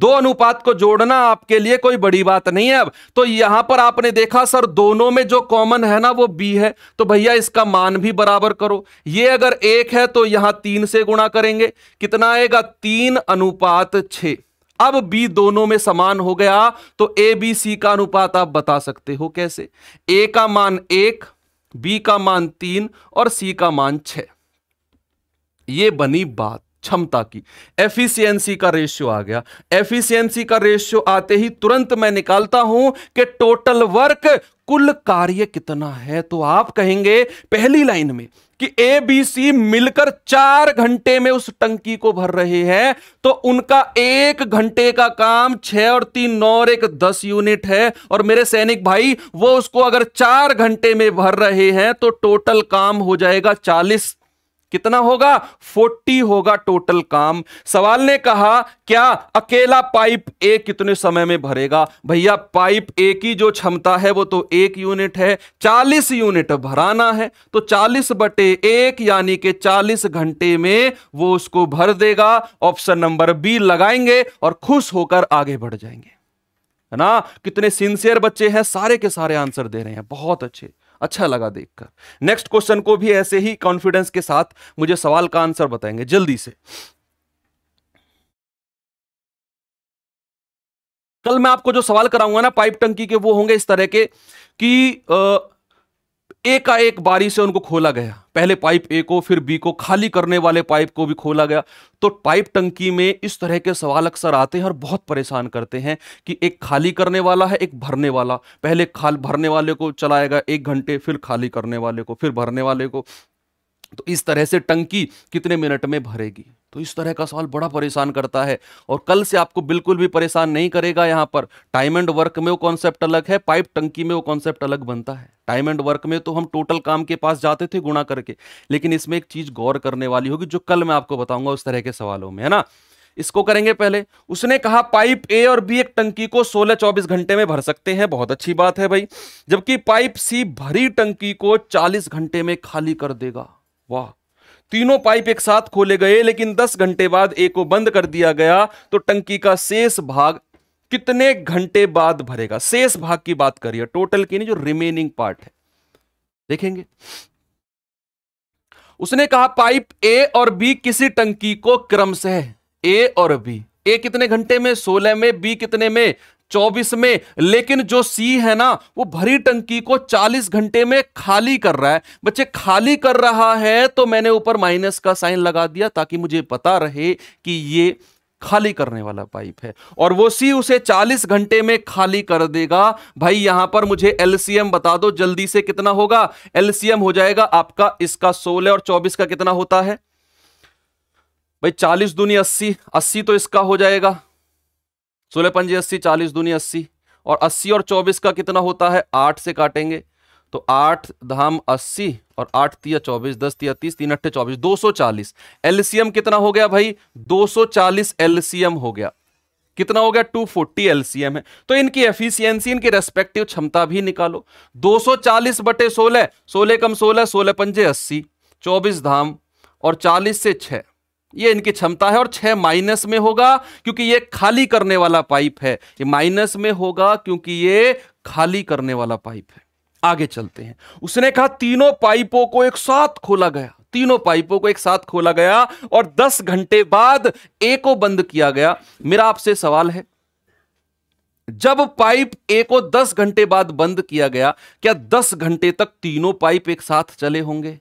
2 अनुपात को जोड़ना आपके लिए कोई बड़ी बात नहीं है अब। तो यहां पर आपने देखा सर दोनों में जो कॉमन है ना वो बी है, तो भैया इसका मान भी बराबर करो। ये अगर 1 है तो यहां 3 से गुणा करेंगे, कितना आएगा 3:6। अब बी दोनों में समान हो गया, तो ए बी सी का अनुपात आप बता सकते हो कैसे। ए का मान 1, बी का मान 3 और सी का मान 6। ये बनी बात क्षमता की। एफिशिएंसी का रेशियो आ गया। एफिशिएंसी का रेशियो आते ही तुरंत मैं निकालता हूं कि टोटल वर्क, कुल कार्य कितना है। तो आप कहेंगे पहली लाइन में कि ए बी सी मिलकर 4 घंटे में उस टंकी को भर रहे हैं, तो उनका 1 घंटे का काम 6 और 3 9 और 1 10 यूनिट है। और मेरे सैनिक भाई वो उसको अगर 4 घंटे में भर रहे हैं तो टोटल काम हो जाएगा 40। कितना होगा? 40 होगा टोटल काम। सवाल ने कहा क्या अकेला पाइप ए कितने समय में भरेगा? भैया पाइप ए की जो क्षमता है वो तो 1 यूनिट है, 40 यूनिट भराना है, तो 40/1 यानी कि 40 घंटे में वो उसको भर देगा। ऑप्शन नंबर बी लगाएंगे और खुश होकर आगे बढ़ जाएंगे, है ना। कितने सिंसियर बच्चे हैं, सारे के सारे आंसर दे रहे हैं, बहुत अच्छे, अच्छा लगा देखकर। नेक्स्ट क्वेश्चन को भी ऐसे ही कॉन्फिडेंस के साथ मुझे सवाल का आंसर बताएंगे जल्दी से। कल मैं आपको जो सवाल कराऊंगा ना पाइप टंकी के, वो होंगे इस तरह के कि एकाएक बारी से उनको खोला गया। पहले पाइप ए को, फिर बी को, खाली करने वाले पाइप को भी खोला गया। तो पाइप टंकी में इस तरह के सवाल अक्सर आते हैं और बहुत परेशान करते हैं कि एक खाली करने वाला है, एक भरने वाला। पहले भरने वाले को चलाएगा 1 घंटे, फिर खाली करने वाले को, फिर भरने वाले को। तो इस तरह से टंकी कितने मिनट में भरेगी? तो इस तरह का सवाल बड़ा परेशान करता है और कल से आपको बिल्कुल भी परेशान नहीं करेगा। यहाँ पर टाइम एंड वर्क में वो कॉन्सेप्ट अलग है, पाइप टंकी में वो कॉन्सेप्ट अलग बनता है। टाइम एंड वर्क में तो हम टोटल काम के पास जाते थे गुणा करके, लेकिन इसमें एक चीज गौर करने वाली होगी जो कल मैं आपको बताऊंगा उस तरह के सवालों में, है ना। इसको करेंगे पहले। उसने कहा पाइप ए और बी एक टंकी को 16-24 घंटे में भर सकते हैं, बहुत अच्छी बात है भाई, जबकि पाइप सी भरी टंकी को 40 घंटे में खाली कर देगा। वाह, तीनों पाइप एक साथ खोले गए, लेकिन 10 घंटे बाद ए को बंद कर दिया गया, तो टंकी का शेष भाग कितने घंटे बाद भरेगा? शेष भाग की बात करिए, टोटल की नहीं, जो रिमेनिंग पार्ट है, देखेंगे। उसने कहा पाइप ए और बी किसी टंकी को क्रमशः, ए और बी, ए कितने घंटे में? 16 में। बी कितने में? 24 में। लेकिन जो सी है ना वो भरी टंकी को 40 घंटे में खाली कर रहा है। बच्चे खाली कर रहा है तो मैंने ऊपर माइनस का साइन लगा दिया ताकि मुझे पता रहे कि ये खाली करने वाला पाइप है, और वो सी उसे 40 घंटे में खाली कर देगा। भाई यहां पर मुझे एलसीएम बता दो जल्दी से, कितना होगा? एलसीएम हो जाएगा आपका इसका 16 और 24 का कितना होता है भाई? 40 दूनी 80, 80 तो इसका हो जाएगा, 16 पंजे 80, 40 दूनी 80, और 80 और 24 का कितना होता है? 8 से काटेंगे तो 8 धाम 80 और 8 तिया 24, 10 तिया 30, 3 अट्ठे 24, 240। एलसीएम कितना हो गया भाई? 240 एलसीएम हो गया। कितना हो गया? 240 एलसीएम है। तो इनकी एफिशिएंसी, इनकी रेस्पेक्टिव क्षमता भी निकालो। 240/16, 16 कम 16, 16 पंजे 80, 24 धाम और 40 से 6, ये इनकी क्षमता है। और 6 माइनस में होगा क्योंकि ये खाली करने वाला पाइप है, ये माइनस में होगा क्योंकि ये खाली करने वाला पाइप है। आगे चलते हैं। उसने कहा तीनों पाइपों को एक साथ खोला गया, तीनों पाइपों को एक साथ खोला गया और 10 घंटे बाद ए को बंद किया गया। मेरा आपसे सवाल है जब पाइप ए को 10 घंटे बाद बंद किया गया, क्या 10 घंटे तक तीनों पाइप एक साथ चले होंगे?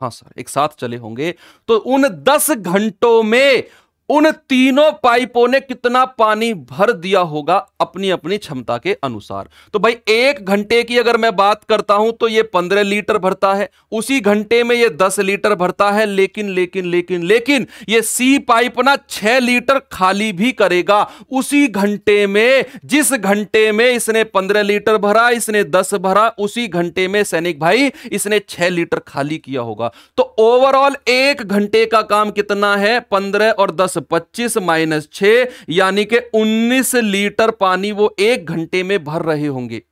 हाँ सर, एक साथ चले होंगे। तो उन 10 घंटों में उन तीनों पाइपों ने कितना पानी भर दिया होगा अपनी अपनी क्षमता के अनुसार। तो भाई एक घंटे की अगर मैं बात करता हूं तो ये 15 लीटर भरता है, उसी घंटे में ये 10 लीटर भरता है, लेकिन लेकिन लेकिन लेकिन ये सी पाइप ना 6 लीटर खाली भी करेगा उसी घंटे में, जिस घंटे में इसने 15 लीटर भरा, इसने 10 भरा, उसी घंटे में सैनिक भाई इसने 6 लीटर खाली किया होगा। तो ओवरऑल एक घंटे का काम कितना है? 15 और 10, 25 माइनस 6, यानी कि 19 लीटर पानी वो एक घंटे में भर रहे होंगे।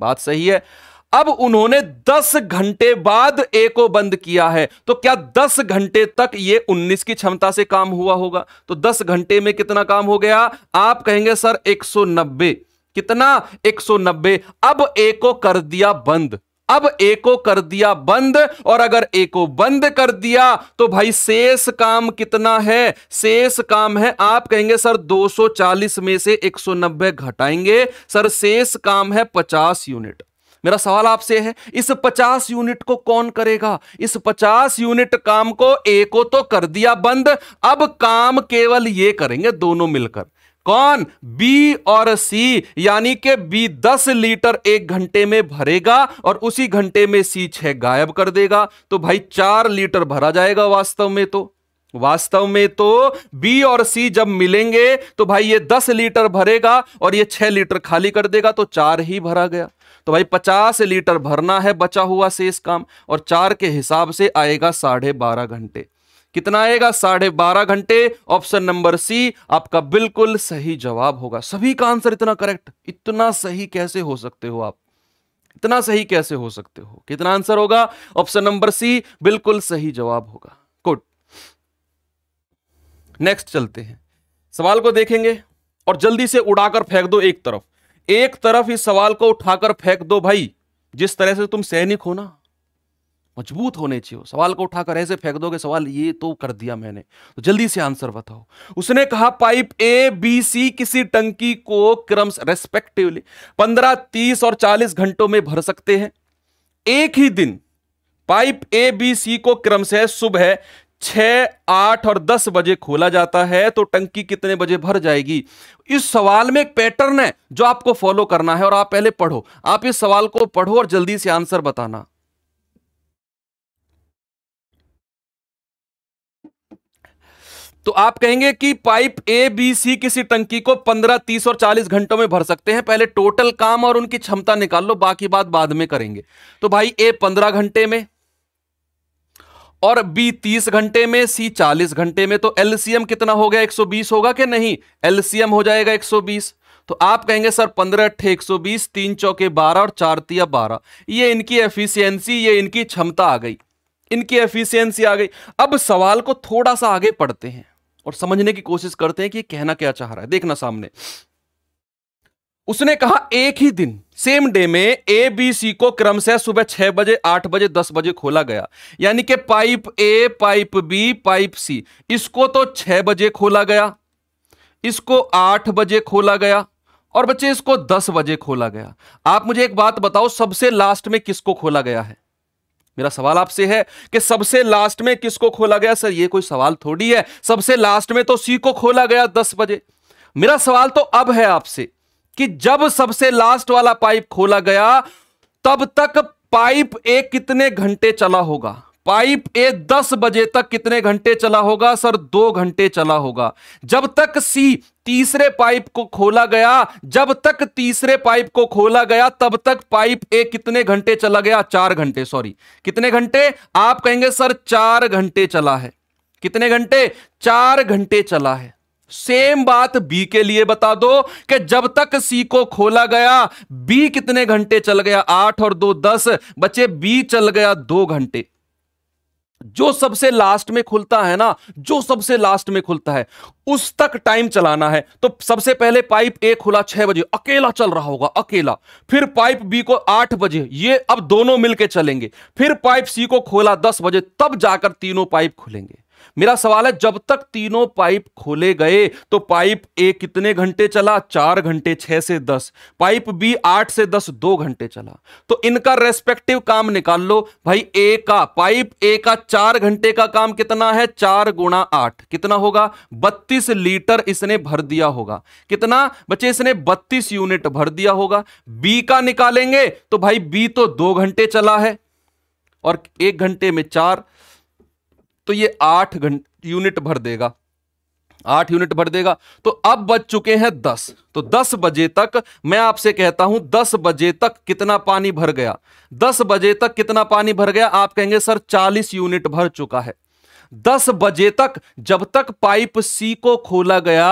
बात सही है। अब उन्होंने 10 घंटे बाद ए को बंद किया है, तो क्या 10 घंटे तक ये 19 की क्षमता से काम हुआ होगा? तो 10 घंटे में कितना काम हो गया? आप कहेंगे सर 190। कितना? 190। अब ए को कर दिया बंद, अब ए को कर दिया बंद, और अगर ए को बंद कर दिया तो भाई शेष काम कितना है? शेष काम है, आप कहेंगे सर 240 में से 190 घटाएंगे, सर शेष काम है 50 यूनिट। मेरा सवाल आपसे है, इस 50 यूनिट को कौन करेगा? इस 50 यूनिट काम को ए को तो कर दिया बंद, अब काम केवल ये करेंगे दोनों मिलकर, कौन? बी और सी। यानी कि बी 10 लीटर एक घंटे में भरेगा और उसी घंटे में सी 6 गायब कर देगा, तो भाई 4 लीटर भरा जाएगा। वास्तव में तो बी और सी जब मिलेंगे तो भाई ये 10 लीटर भरेगा और ये 6 लीटर खाली कर देगा, तो 4 ही भरा गया। तो भाई 50 लीटर भरना है बचा हुआ शेष काम, और 4 के हिसाब से आएगा 12.5 घंटे। कितना आएगा? 12.5 घंटे। ऑप्शन नंबर सी आपका बिल्कुल सही जवाब होगा। सभी का आंसर इतना करेक्ट, इतना सही कैसे हो सकते हो आप? इतना सही कैसे हो सकते हो? कितना आंसर होगा? ऑप्शन नंबर सी बिल्कुल सही जवाब होगा। गुड, नेक्स्ट चलते हैं, सवाल को देखेंगे और जल्दी से उड़ाकर फेंक दो एक तरफ। इस सवाल को उठाकर फेंक दो भाई। जिस तरह से तुम सैनिक हो ना, मजबूत होने चाहिए। सवाल को उठाकर ऐसे फेंक दोगे, सवाल ये तो कर दिया मैंने, तो जल्दी से आंसर बताओ। उसने कहा पाइप ए बी सी किसी टंकी को क्रमशः रेस्पेक्टिवली 15, 30 और 40 घंटों में भर सकते हैं। एक ही दिन पाइप ए बी सी को क्रमशः सुबह 6, 8 और 10 बजे खोला जाता है, तो टंकी कितने बजे भर जाएगी? इस सवाल में एक पैटर्न है जो आपको फॉलो करना है, और आप पहले पढ़ो, आप इस सवाल को पढ़ो और जल्दी से आंसर बताना। तो आप कहेंगे कि पाइप ए बी सी किसी टंकी को 15, 30 और 40 घंटों में भर सकते हैं। पहले टोटल काम और उनकी क्षमता निकाल लो, बाकी बात बाद में करेंगे। तो भाई ए 15 घंटे में और बी 30 घंटे में, सी 40 घंटे में, तो एलसीएम कितना हो गया? 120 होगा कि नहीं? एलसीएम हो जाएगा 120। तो आप कहेंगे सर 15 × 120, 3 × 4 12 और 4 × 12, ये इनकी एफिशिएंसी, ये इनकी क्षमता आ गई, इनकी एफिशिएंसी आ गई। अब सवाल को थोड़ा सा आगे पढ़ते हैं और समझने की कोशिश करते हैं कि कहना क्या चाह रहा है। देखना सामने, उसने कहा एक ही दिन सेम डे में ए बी सी को क्रमशः सुबह 6 बजे, 8 बजे, 10 बजे खोला गया। यानी कि pipe A, pipe B, pipe C, इसको तो 6 बजे खोला गया, इसको 8 बजे खोला गया, और बच्चे इसको 10 बजे खोला गया। आप मुझे एक बात बताओ, सबसे लास्ट में किसको खोला गया है? मेरा सवाल आपसे है कि सबसे लास्ट में किसको खोला गया? सर ये कोई सवाल थोड़ी है, सबसे लास्ट में तो सी को खोला गया 10 बजे। मेरा सवाल तो अब है आपसे कि जब सबसे लास्ट वाला पाइप खोला गया, तब तक पाइप ए कितने घंटे चला होगा? पाइप ए 10 बजे तक कितने घंटे चला होगा? सर 2 घंटे चला होगा। जब तक सी तीसरे पाइप को खोला गया, जब तक तीसरे पाइप को खोला गया, तब तक पाइप ए कितने घंटे चला गया? 4 घंटे। सॉरी, कितने घंटे? आप कहेंगे सर 4 घंटे चला है। कितने घंटे? 4 घंटे चला है। सेम बात बी के लिए बता दो कि जब तक सी को खोला गया, बी कितने घंटे चल गया? 8 और 2 10, बच्चे बी चल गया 2 घंटे। जो सबसे लास्ट में खुलता है ना, जो सबसे लास्ट में खुलता है उस तक टाइम चलाना है। तो सबसे पहले पाइप ए खुला 6 बजे, अकेला चल रहा होगा, अकेला। फिर पाइप बी को 8 बजे, ये अब दोनों मिलके चलेंगे। फिर पाइप सी को खोला 10 बजे, तब जाकर तीनों पाइप खुलेंगे। मेरा सवाल है जब तक तीनों पाइप खोले गए तो पाइप ए कितने घंटे चला, 4 घंटे, 6 से 10। पाइप बी 8 से 10, 2 घंटे चला। तो इनका रेस्पेक्टिव काम निकाल लो भाई। ए का, पाइप ए का 4 घंटे का काम कितना है, 4 गुणा 8 कितना होगा, 32 लीटर इसने भर दिया होगा। कितना बच्चे, इसने 32 यूनिट भर दिया होगा। बी का निकालेंगे तो भाई बी तो 2 घंटे चला है और 1 घंटे में 4, तो ये 8 यूनिट भर देगा, 8 यूनिट भर देगा। तो अब बज चुके हैं 10, तो 10 बजे तक मैं आपसे कहता हूं 10 बजे तक कितना पानी भर गया, 10 बजे तक कितना पानी भर गया? आप कहेंगे सर 40 यूनिट भर चुका है। 10 बजे तक, जब तक पाइप सी को खोला गया,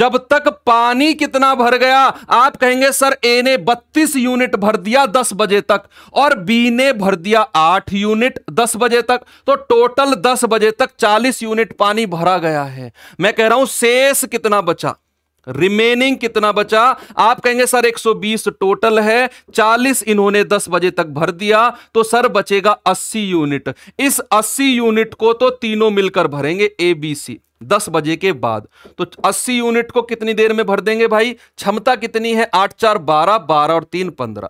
जब तक पानी कितना भर गया? आप कहेंगे सर ए ने 32 यूनिट भर दिया 10 बजे तक और बी ने भर दिया 8 यूनिट 10 बजे तक, तो टोटल 10 बजे तक 40 यूनिट पानी भरा गया है। मैं कह रहा हूं शेष कितना बचा, रिमेनिंग कितना बचा? आप कहेंगे सर 120 टोटल है, 40 इन्होंने 10 बजे तक भर दिया तो सर बचेगा 80 यूनिट। इस 80 यूनिट को तो तीनों मिलकर भरेंगे ए बी सी 10 बजे के बाद। तो 80 यूनिट को कितनी देर में भर देंगे भाई? क्षमता कितनी है, 8 4 12, 12 और 3 15,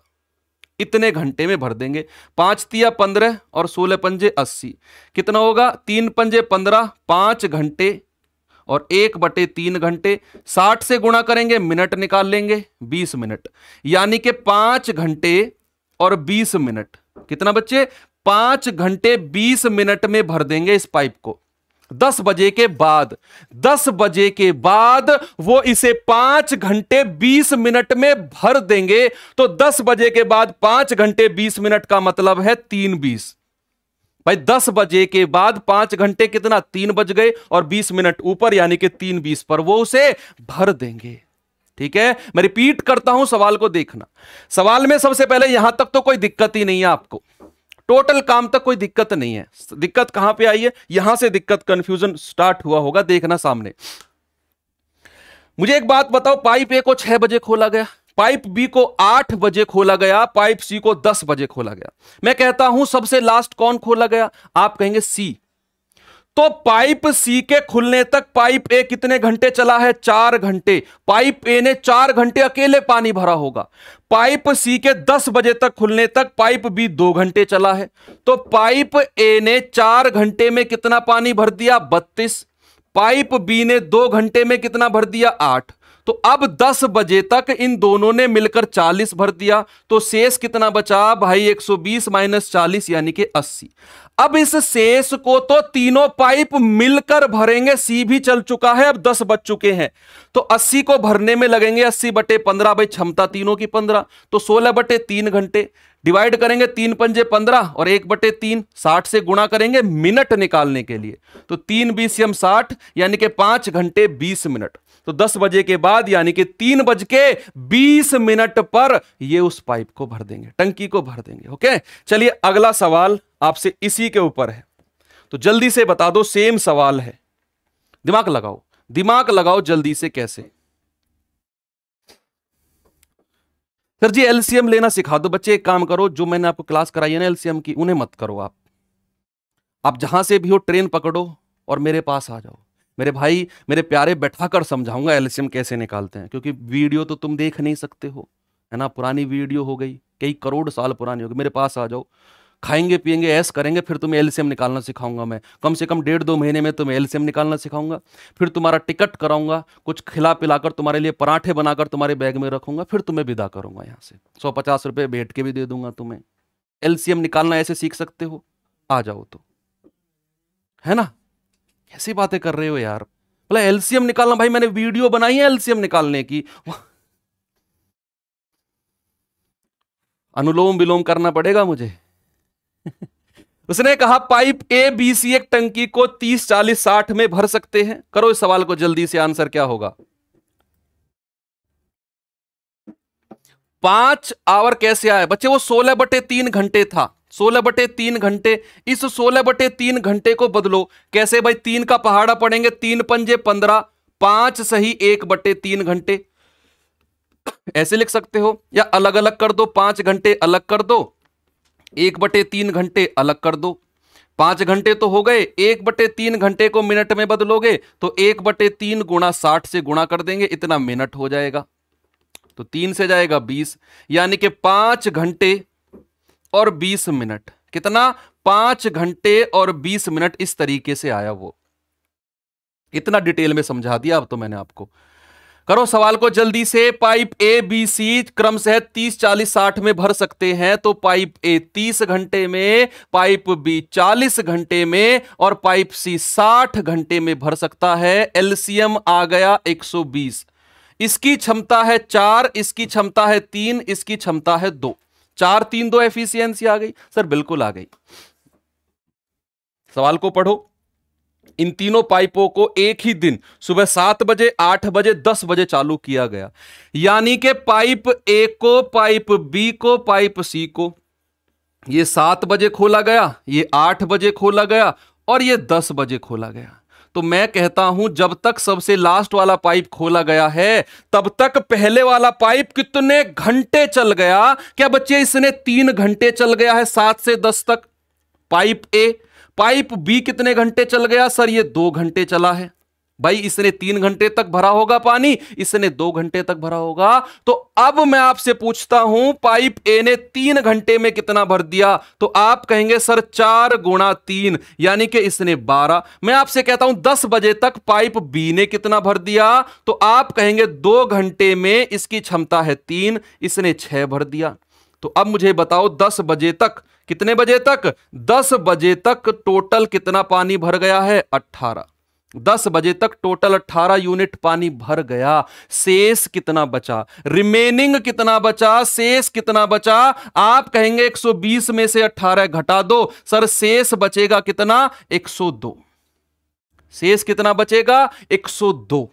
इतने घंटे में भर देंगे। 5 तिया 15 और 16 पंजे 80, कितना होगा, 3 पंजे 15, 5 घंटे और 1/3 घंटे। 60 से गुणा करेंगे, मिनट निकाल लेंगे, 20 मिनट, यानी कि 5 घंटे और 20 मिनट। कितना बच्चे, 5 घंटे 20 मिनट में भर देंगे इस पाइप को 10 बजे के बाद। 10 बजे के बाद वो इसे 5 घंटे 20 मिनट में भर देंगे। तो 10 बजे के बाद 5 घंटे 20 मिनट का मतलब है 3:20 भाई। 10 बजे के बाद 5 घंटे कितना, 3 बज गए और 20 मिनट ऊपर, यानी कि 3:20 पर वो उसे भर देंगे। ठीक है, मैं रिपीट करता हूं, सवाल को देखना। सवाल में सबसे पहले, यहां तक तो कोई दिक्कत ही नहीं है आपको, टोटल काम तक कोई दिक्कत नहीं है। दिक्कत कहां पे आई है, यहां से दिक्कत, कंफ्यूजन स्टार्ट हुआ होगा, देखना सामने। मुझे एक बात बताओ, पाइप ए को 6 बजे खोला गया, पाइप बी को 8 बजे खोला गया, पाइप सी को 10 बजे खोला गया। मैं कहता हूं सबसे लास्ट कौन खोला गया? आप कहेंगे सी। तो पाइप सी के खुलने तक पाइप ए कितने घंटे चला है, 4 घंटे। पाइप ए ने 4 घंटे अकेले पानी भरा होगा। पाइप सी के 10 बजे तक खुलने तक पाइप बी 2 घंटे चला है। तो पाइप ए ने 4 घंटे में कितना पानी भर दिया, 32। पाइप बी ने 2 घंटे में कितना भर दिया, 8। तो अब 10 बजे तक इन दोनों ने मिलकर 40 भर दिया, तो शेष कितना बचा भाई, 120 माइनस 40 यानी कि 80। अब इस शेष को तो तीनों पाइप मिलकर भरेंगे, सी भी चल चुका है, अब 10 बज चुके हैं। तो 80 को भरने में लगेंगे 80/15, भाई क्षमता तीनों की 15, तो 16/3 घंटे। डिवाइड करेंगे, 3 पंजे 15 और 1/3। 60 से गुणा करेंगे मिनट निकालने के लिए, तो 3/20 = 60, यानी कि 5 घंटे 20 मिनट। तो 10 बजे के बाद यानी कि 3 बज के 20 मिनट पर ये उस पाइप को भर देंगे, टंकी को भर देंगे। ओके, चलिए अगला सवाल आपसे इसी के ऊपर है, तो जल्दी से बता दो, सेम सवाल है, दिमाग लगाओ, दिमाग लगाओ जल्दी से। कैसे सर जी, एलसीएम लेना सिखा दो। बच्चे एक काम करो, जो मैंने आपको क्लास कराई है ना एलसीएम की, उन्हें मत करो आप जहां से भी हो ट्रेन पकड़ो और मेरे पास आ जाओ। मेरे भाई, मेरे प्यारे, बैठा कर समझाऊंगा एलसीएम कैसे निकालते हैं, क्योंकि वीडियो तो तुम देख नहीं सकते हो, है ना, पुरानी वीडियो हो गई, कई करोड़ साल पुरानी हो गई। मेरे पास आ जाओ, खाएंगे पिएंगे ऐश करेंगे, फिर तुम्हें एलसीएम निकालना सिखाऊंगा मैं। कम से कम 1.5-2 महीने में तुम्हें एलसीएम निकालना सिखाऊंगा, फिर तुम्हारा टिकट कराऊंगा, कुछ खिला पिलाकर तुम्हारे लिए पराठे बनाकर तुम्हारे बैग में रखूंगा, फिर तुम्हें विदा करूंगा यहाँ से। 150 रुपये बैठ के भी दे दूंगा तुम्हें। एलसीएम निकालना ऐसे सीख सकते हो, आ जाओ तो, है ना। ऐसी बातें कर रहे हो यार, बोला एलसीएम निकालना, भाई मैंने वीडियो बनाई है एलसीएम निकालने की। अनुलोम विलोम करना पड़ेगा मुझे। उसने कहा पाइप ए बी सी एक टंकी को 30 40 60 में भर सकते हैं। करो इस सवाल को जल्दी से, आंसर क्या होगा। 5 आवर कैसे आया बच्चे, वो 16/3 घंटे था, 16/3 घंटे। इस 16/3 घंटे को बदलो कैसे भाई, 3 का पहाड़ा पड़ेंगे, 3 पंजे 15, 5 सही 1/3 घंटे, ऐसे लिख सकते हो। या अलग अलग कर दो, 5 घंटे अलग कर दो, 1/3 घंटे अलग कर दो, 5 घंटे तो हो गए, 1/3 घंटे को मिनट में बदलोगे तो 1/3 गुणा 60 से गुणा कर देंगे, इतना मिनट हो जाएगा। तो 3 से जाएगा 20, यानी कि 5 घंटे और 20 मिनट। कितना? 5 घंटे और 20 मिनट। इस तरीके से आया वो। इतना डिटेल में समझा दिया अब तो मैंने आपको। करो सवाल को जल्दी से। पाइप ए बी सी क्रमशः 30, 40, 60 में भर सकते हैं, तो पाइप ए 30 घंटे में, पाइप बी 40 घंटे में और पाइप सी 60 घंटे में भर सकता है। एलसीएम आ गया 120। इसकी क्षमता है 4, इसकी क्षमता है 3, इसकी क्षमता है 2। 4, 3, 2 एफिशिएंसी आ गई सर, बिल्कुल आ गई। सवाल को पढ़ो। इन तीनों पाइपों को एक ही दिन सुबह 7 बजे, 8 बजे, 10 बजे चालू किया गया। यानी कि पाइप ए को, पाइप बी को, पाइप सी को ये 7 बजे खोला गया, ये 8 बजे खोला गया और ये 10 बजे खोला गया। तो मैं कहता हूं जब तक सबसे लास्ट वाला पाइप खोला गया है तब तक पहले वाला पाइप कितने घंटे चल गया? क्या बच्चे इसने 3 घंटे चल गया है 7 से 10 तक पाइप ए। पाइप बी कितने घंटे चल गया सर? ये 2 घंटे चला है। भाई इसने 3 घंटे तक भरा होगा पानी, इसने 2 घंटे तक भरा होगा। तो अब मैं आपसे पूछता हूं पाइप ए ने 3 घंटे में कितना भर दिया? तो आप कहेंगे सर 4 गुणा 3, यानी कि इसने 12। मैं आपसे कहता हूं 10 बजे तक पाइप बी ने कितना भर दिया? तो आप कहेंगे 2 घंटे में, इसकी क्षमता है 3, इसने 6 भर दिया। तो अब मुझे बताओ 10 बजे तक, कितने बजे तक? 10 बजे तक टोटल कितना पानी भर गया है? 18। 10 बजे तक टोटल 18 यूनिट पानी भर गया। शेष कितना बचा? रिमेनिंग कितना बचा? शेष कितना बचा? आप कहेंगे 120 में से 18 घटा दो, सर शेष बचेगा कितना? 102। शेष कितना बचेगा? 102।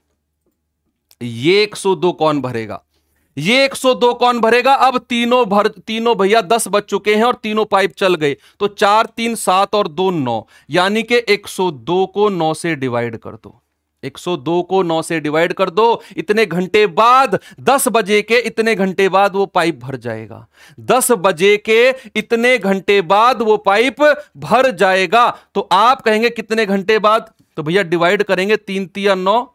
ये 102 कौन भरेगा? ये 102 कौन भरेगा? अब तीनों भैया 10 बच चुके हैं और तीनों पाइप चल गए, तो 4, 3, 7 और 2, 9, यानी कि 102 को 9 से डिवाइड कर दो। 102 को 9 से डिवाइड कर दो। इतने घंटे बाद, 10 बजे के इतने घंटे बाद वो पाइप भर जाएगा। 10 बजे के इतने घंटे बाद वो पाइप भर जाएगा। तो आप कहेंगे कितने घंटे बाद? तो भैया डिवाइड करेंगे, 3 तिया 9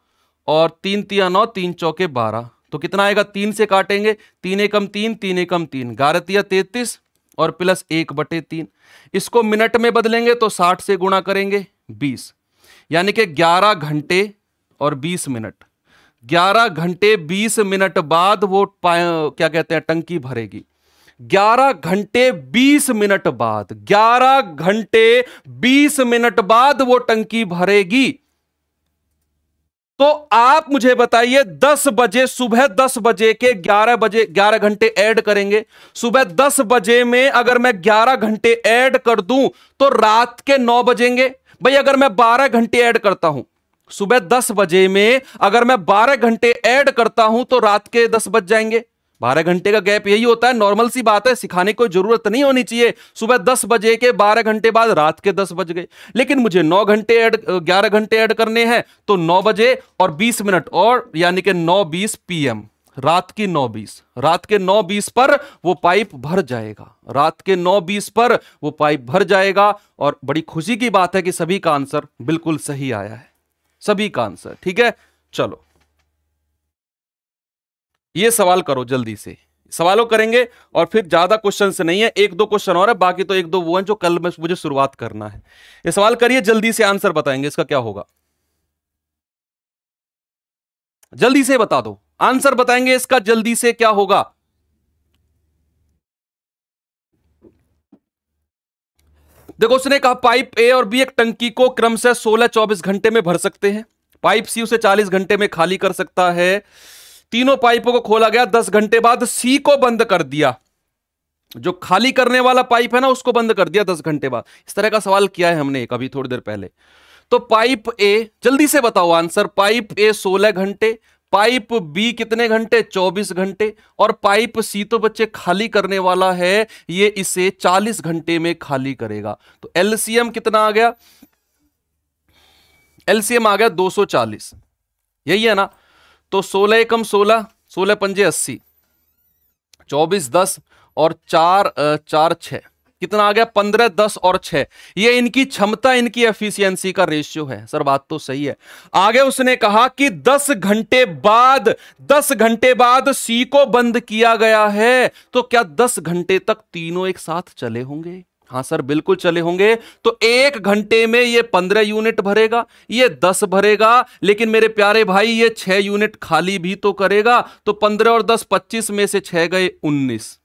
और 3 तिया 9, 3 चौके 12। तो कितना आएगा? 3 से काटेंगे, 3 एकम 3, 3 एकम 3, 11 तिया 33 और प्लस 1/3। इसको मिनट में बदलेंगे तो 60 से गुणा करेंगे 20, यानी कि 11 घंटे और 20 मिनट। 11 घंटे 20 मिनट बाद वो क्या कहते हैं टंकी भरेगी। 11 घंटे 20 मिनट बाद, 11 घंटे 20 मिनट बाद वो टंकी भरेगी। तो आप मुझे बताइए 10 बजे, सुबह 10 बजे के 11 बजे 11 घंटे ऐड करेंगे। सुबह 10 बजे में अगर मैं 11 घंटे ऐड कर दूं तो रात के 9 बजेंगे। भाई अगर मैं 12 घंटे ऐड करता हूं, सुबह 10 बजे में अगर मैं 12 घंटे ऐड करता हूं तो रात के 10 बज जाएंगे। 12 घंटे का गैप यही होता है, नॉर्मल सी बात है, सिखाने की कोई जरूरत नहीं होनी चाहिए। सुबह 10 बजे के 12 घंटे बाद रात के 10 बज गए। लेकिन मुझे 11 घंटे ऐड करने हैं, तो 9 बजे और 20 मिनट और, यानी कि 9:20 PM, रात की 9:20, रात के 9:20 पर वो पाइप भर जाएगा। रात के 9:20 पर वो पाइप भर जाएगा। और बड़ी खुशी की बात है कि सभी का आंसर बिल्कुल सही आया है, सभी का आंसर ठीक है। चलो ये सवाल करो जल्दी से। सवालों करेंगे और फिर ज्यादा क्वेश्चन नहीं है, 1-2 क्वेश्चन और है, बाकी तो 1-2 वो हैं जो कल में मुझे शुरुआत करना है। ये सवाल करिए जल्दी से, आंसर बताएंगे इसका क्या होगा। जल्दी से बता दो, आंसर बताएंगे इसका जल्दी से क्या होगा। देखो उसने कहा पाइप ए और बी एक टंकी को क्रमशः 16, 24 घंटे में भर सकते हैं। पाइप सी उसे 40 घंटे में खाली कर सकता है। तीनों पाइपों को खोला गया, 10 घंटे बाद सी को बंद कर दिया। जो खाली करने वाला पाइप है ना, उसको बंद कर दिया 10 घंटे बाद। इस तरह का सवाल किया है हमने अभी थोड़ी देर पहले। तो पाइप ए, जल्दी से बताओ आंसर। पाइप ए 16 घंटे, पाइप बी कितने घंटे? 24 घंटे, और पाइप सी तो बच्चे खाली करने वाला है, ये इसे 40 घंटे में खाली करेगा। तो एलसीएम कितना आ गया? एलसीएम आ गया 240, यही है ना। तो 16 एकम 16, 16 पंजे 80, 24 10 और 4 4 6 कितना आ गया 15, 10 और 6। ये इनकी क्षमता, इनकी एफिशिएंसी का रेशियो है। सर बात तो सही है। आगे उसने कहा कि 10 घंटे बाद सी को बंद किया गया है, तो क्या 10 घंटे तक तीनों एक साथ चले होंगे? हाँ सर बिल्कुल चले होंगे। तो 1 घंटे में ये 15 यूनिट भरेगा, ये 10 भरेगा, लेकिन मेरे प्यारे भाई ये 6 यूनिट खाली भी तो करेगा। तो 15 और 10, 25 में से 6 गए 19।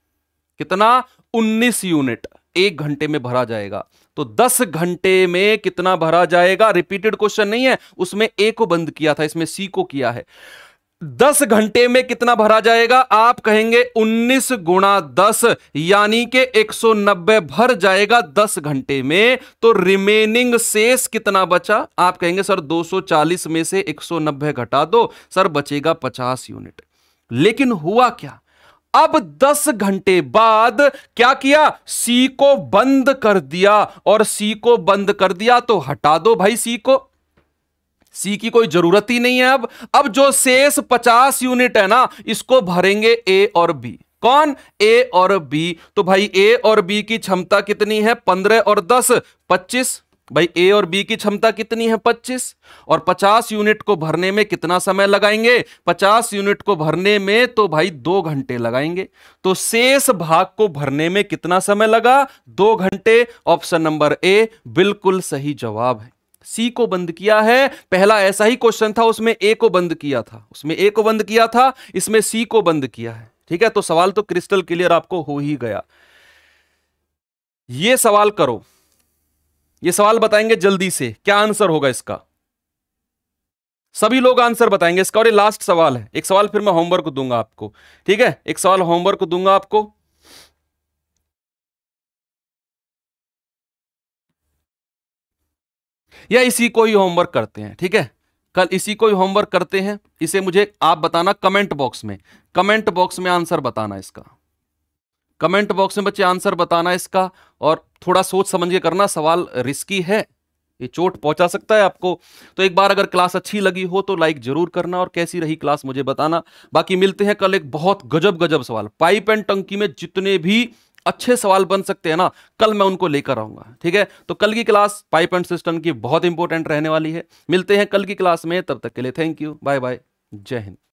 कितना? 19 यूनिट 1 घंटे में भरा जाएगा। तो 10 घंटे में कितना भरा जाएगा? रिपीटेड क्वेश्चन नहीं है, उसमें ए को बंद किया था, इसमें सी को किया है। 10 घंटे में कितना भरा जाएगा? आप कहेंगे 19 गुणा 10, यानी कि 190 भर जाएगा 10 घंटे में। तो रिमेनिंग शेष कितना बचा? आप कहेंगे सर 240 में से 190 घटा दो, सर बचेगा 50 यूनिट। लेकिन हुआ क्या? अब 10 घंटे बाद क्या किया? सी को बंद कर दिया, और सी को बंद कर दिया तो हटा दो भाई सी को, सी की कोई जरूरत ही नहीं है। अब जो शेष 50 यूनिट है ना, इसको भरेंगे ए और बी। कौन? ए और बी। तो भाई ए और बी की क्षमता कितनी है? 15 और 10, 25। भाई ए और बी की क्षमता कितनी है? 25। और 50 यूनिट को भरने में कितना समय लगाएंगे? 50 यूनिट को भरने में तो भाई 2 घंटे लगाएंगे। तो शेष भाग को भरने में कितना समय लगा? 2 घंटे। ऑप्शन नंबर ए बिल्कुल सही जवाब है। सी को बंद किया है, पहला ऐसा ही क्वेश्चन था, उसमें ए को बंद किया था, इसमें सी को बंद किया है। ठीक है, तो सवाल तो क्रिस्टल क्लियर आपको हो ही गया। ये सवाल करो, ये सवाल बताएंगे जल्दी से, क्या आंसर होगा इसका? सभी लोग आंसर बताएंगे इसका। और ये लास्ट सवाल है, एक सवाल फिर मैं होमवर्क दूंगा आपको। ठीक है, एक सवाल होमवर्क दूंगा आपको। या इसी को ही होमवर्क करते हैं। ठीक है, कल इसी को ही होमवर्क करते हैं। इसे मुझे आप बताना कमेंट बॉक्स में, आंसर बताना इसका। कमेंट बॉक्स में बच्चे आंसर बताना इसका, और थोड़ा सोच समझ के करना, सवाल रिस्की है, ये चोट पहुंचा सकता है आपको। तो एक बार अगर क्लास अच्छी लगी हो तो लाइक जरूर करना, और कैसी रही क्लास मुझे बताना। बाकी मिलते हैं कल एक बहुत गजब सवाल, पाइप एंड टंकी में जितने भी अच्छे सवाल बन सकते हैं ना, कल मैं उनको लेकर आऊंगा। ठीक है, तो कल की क्लास पाइप एंड सिस्टम की बहुत इंपॉर्टेंट रहने वाली है। मिलते हैं कल की क्लास में, तब तक के लिए थैंक यू, बाय बाय, जय हिंद।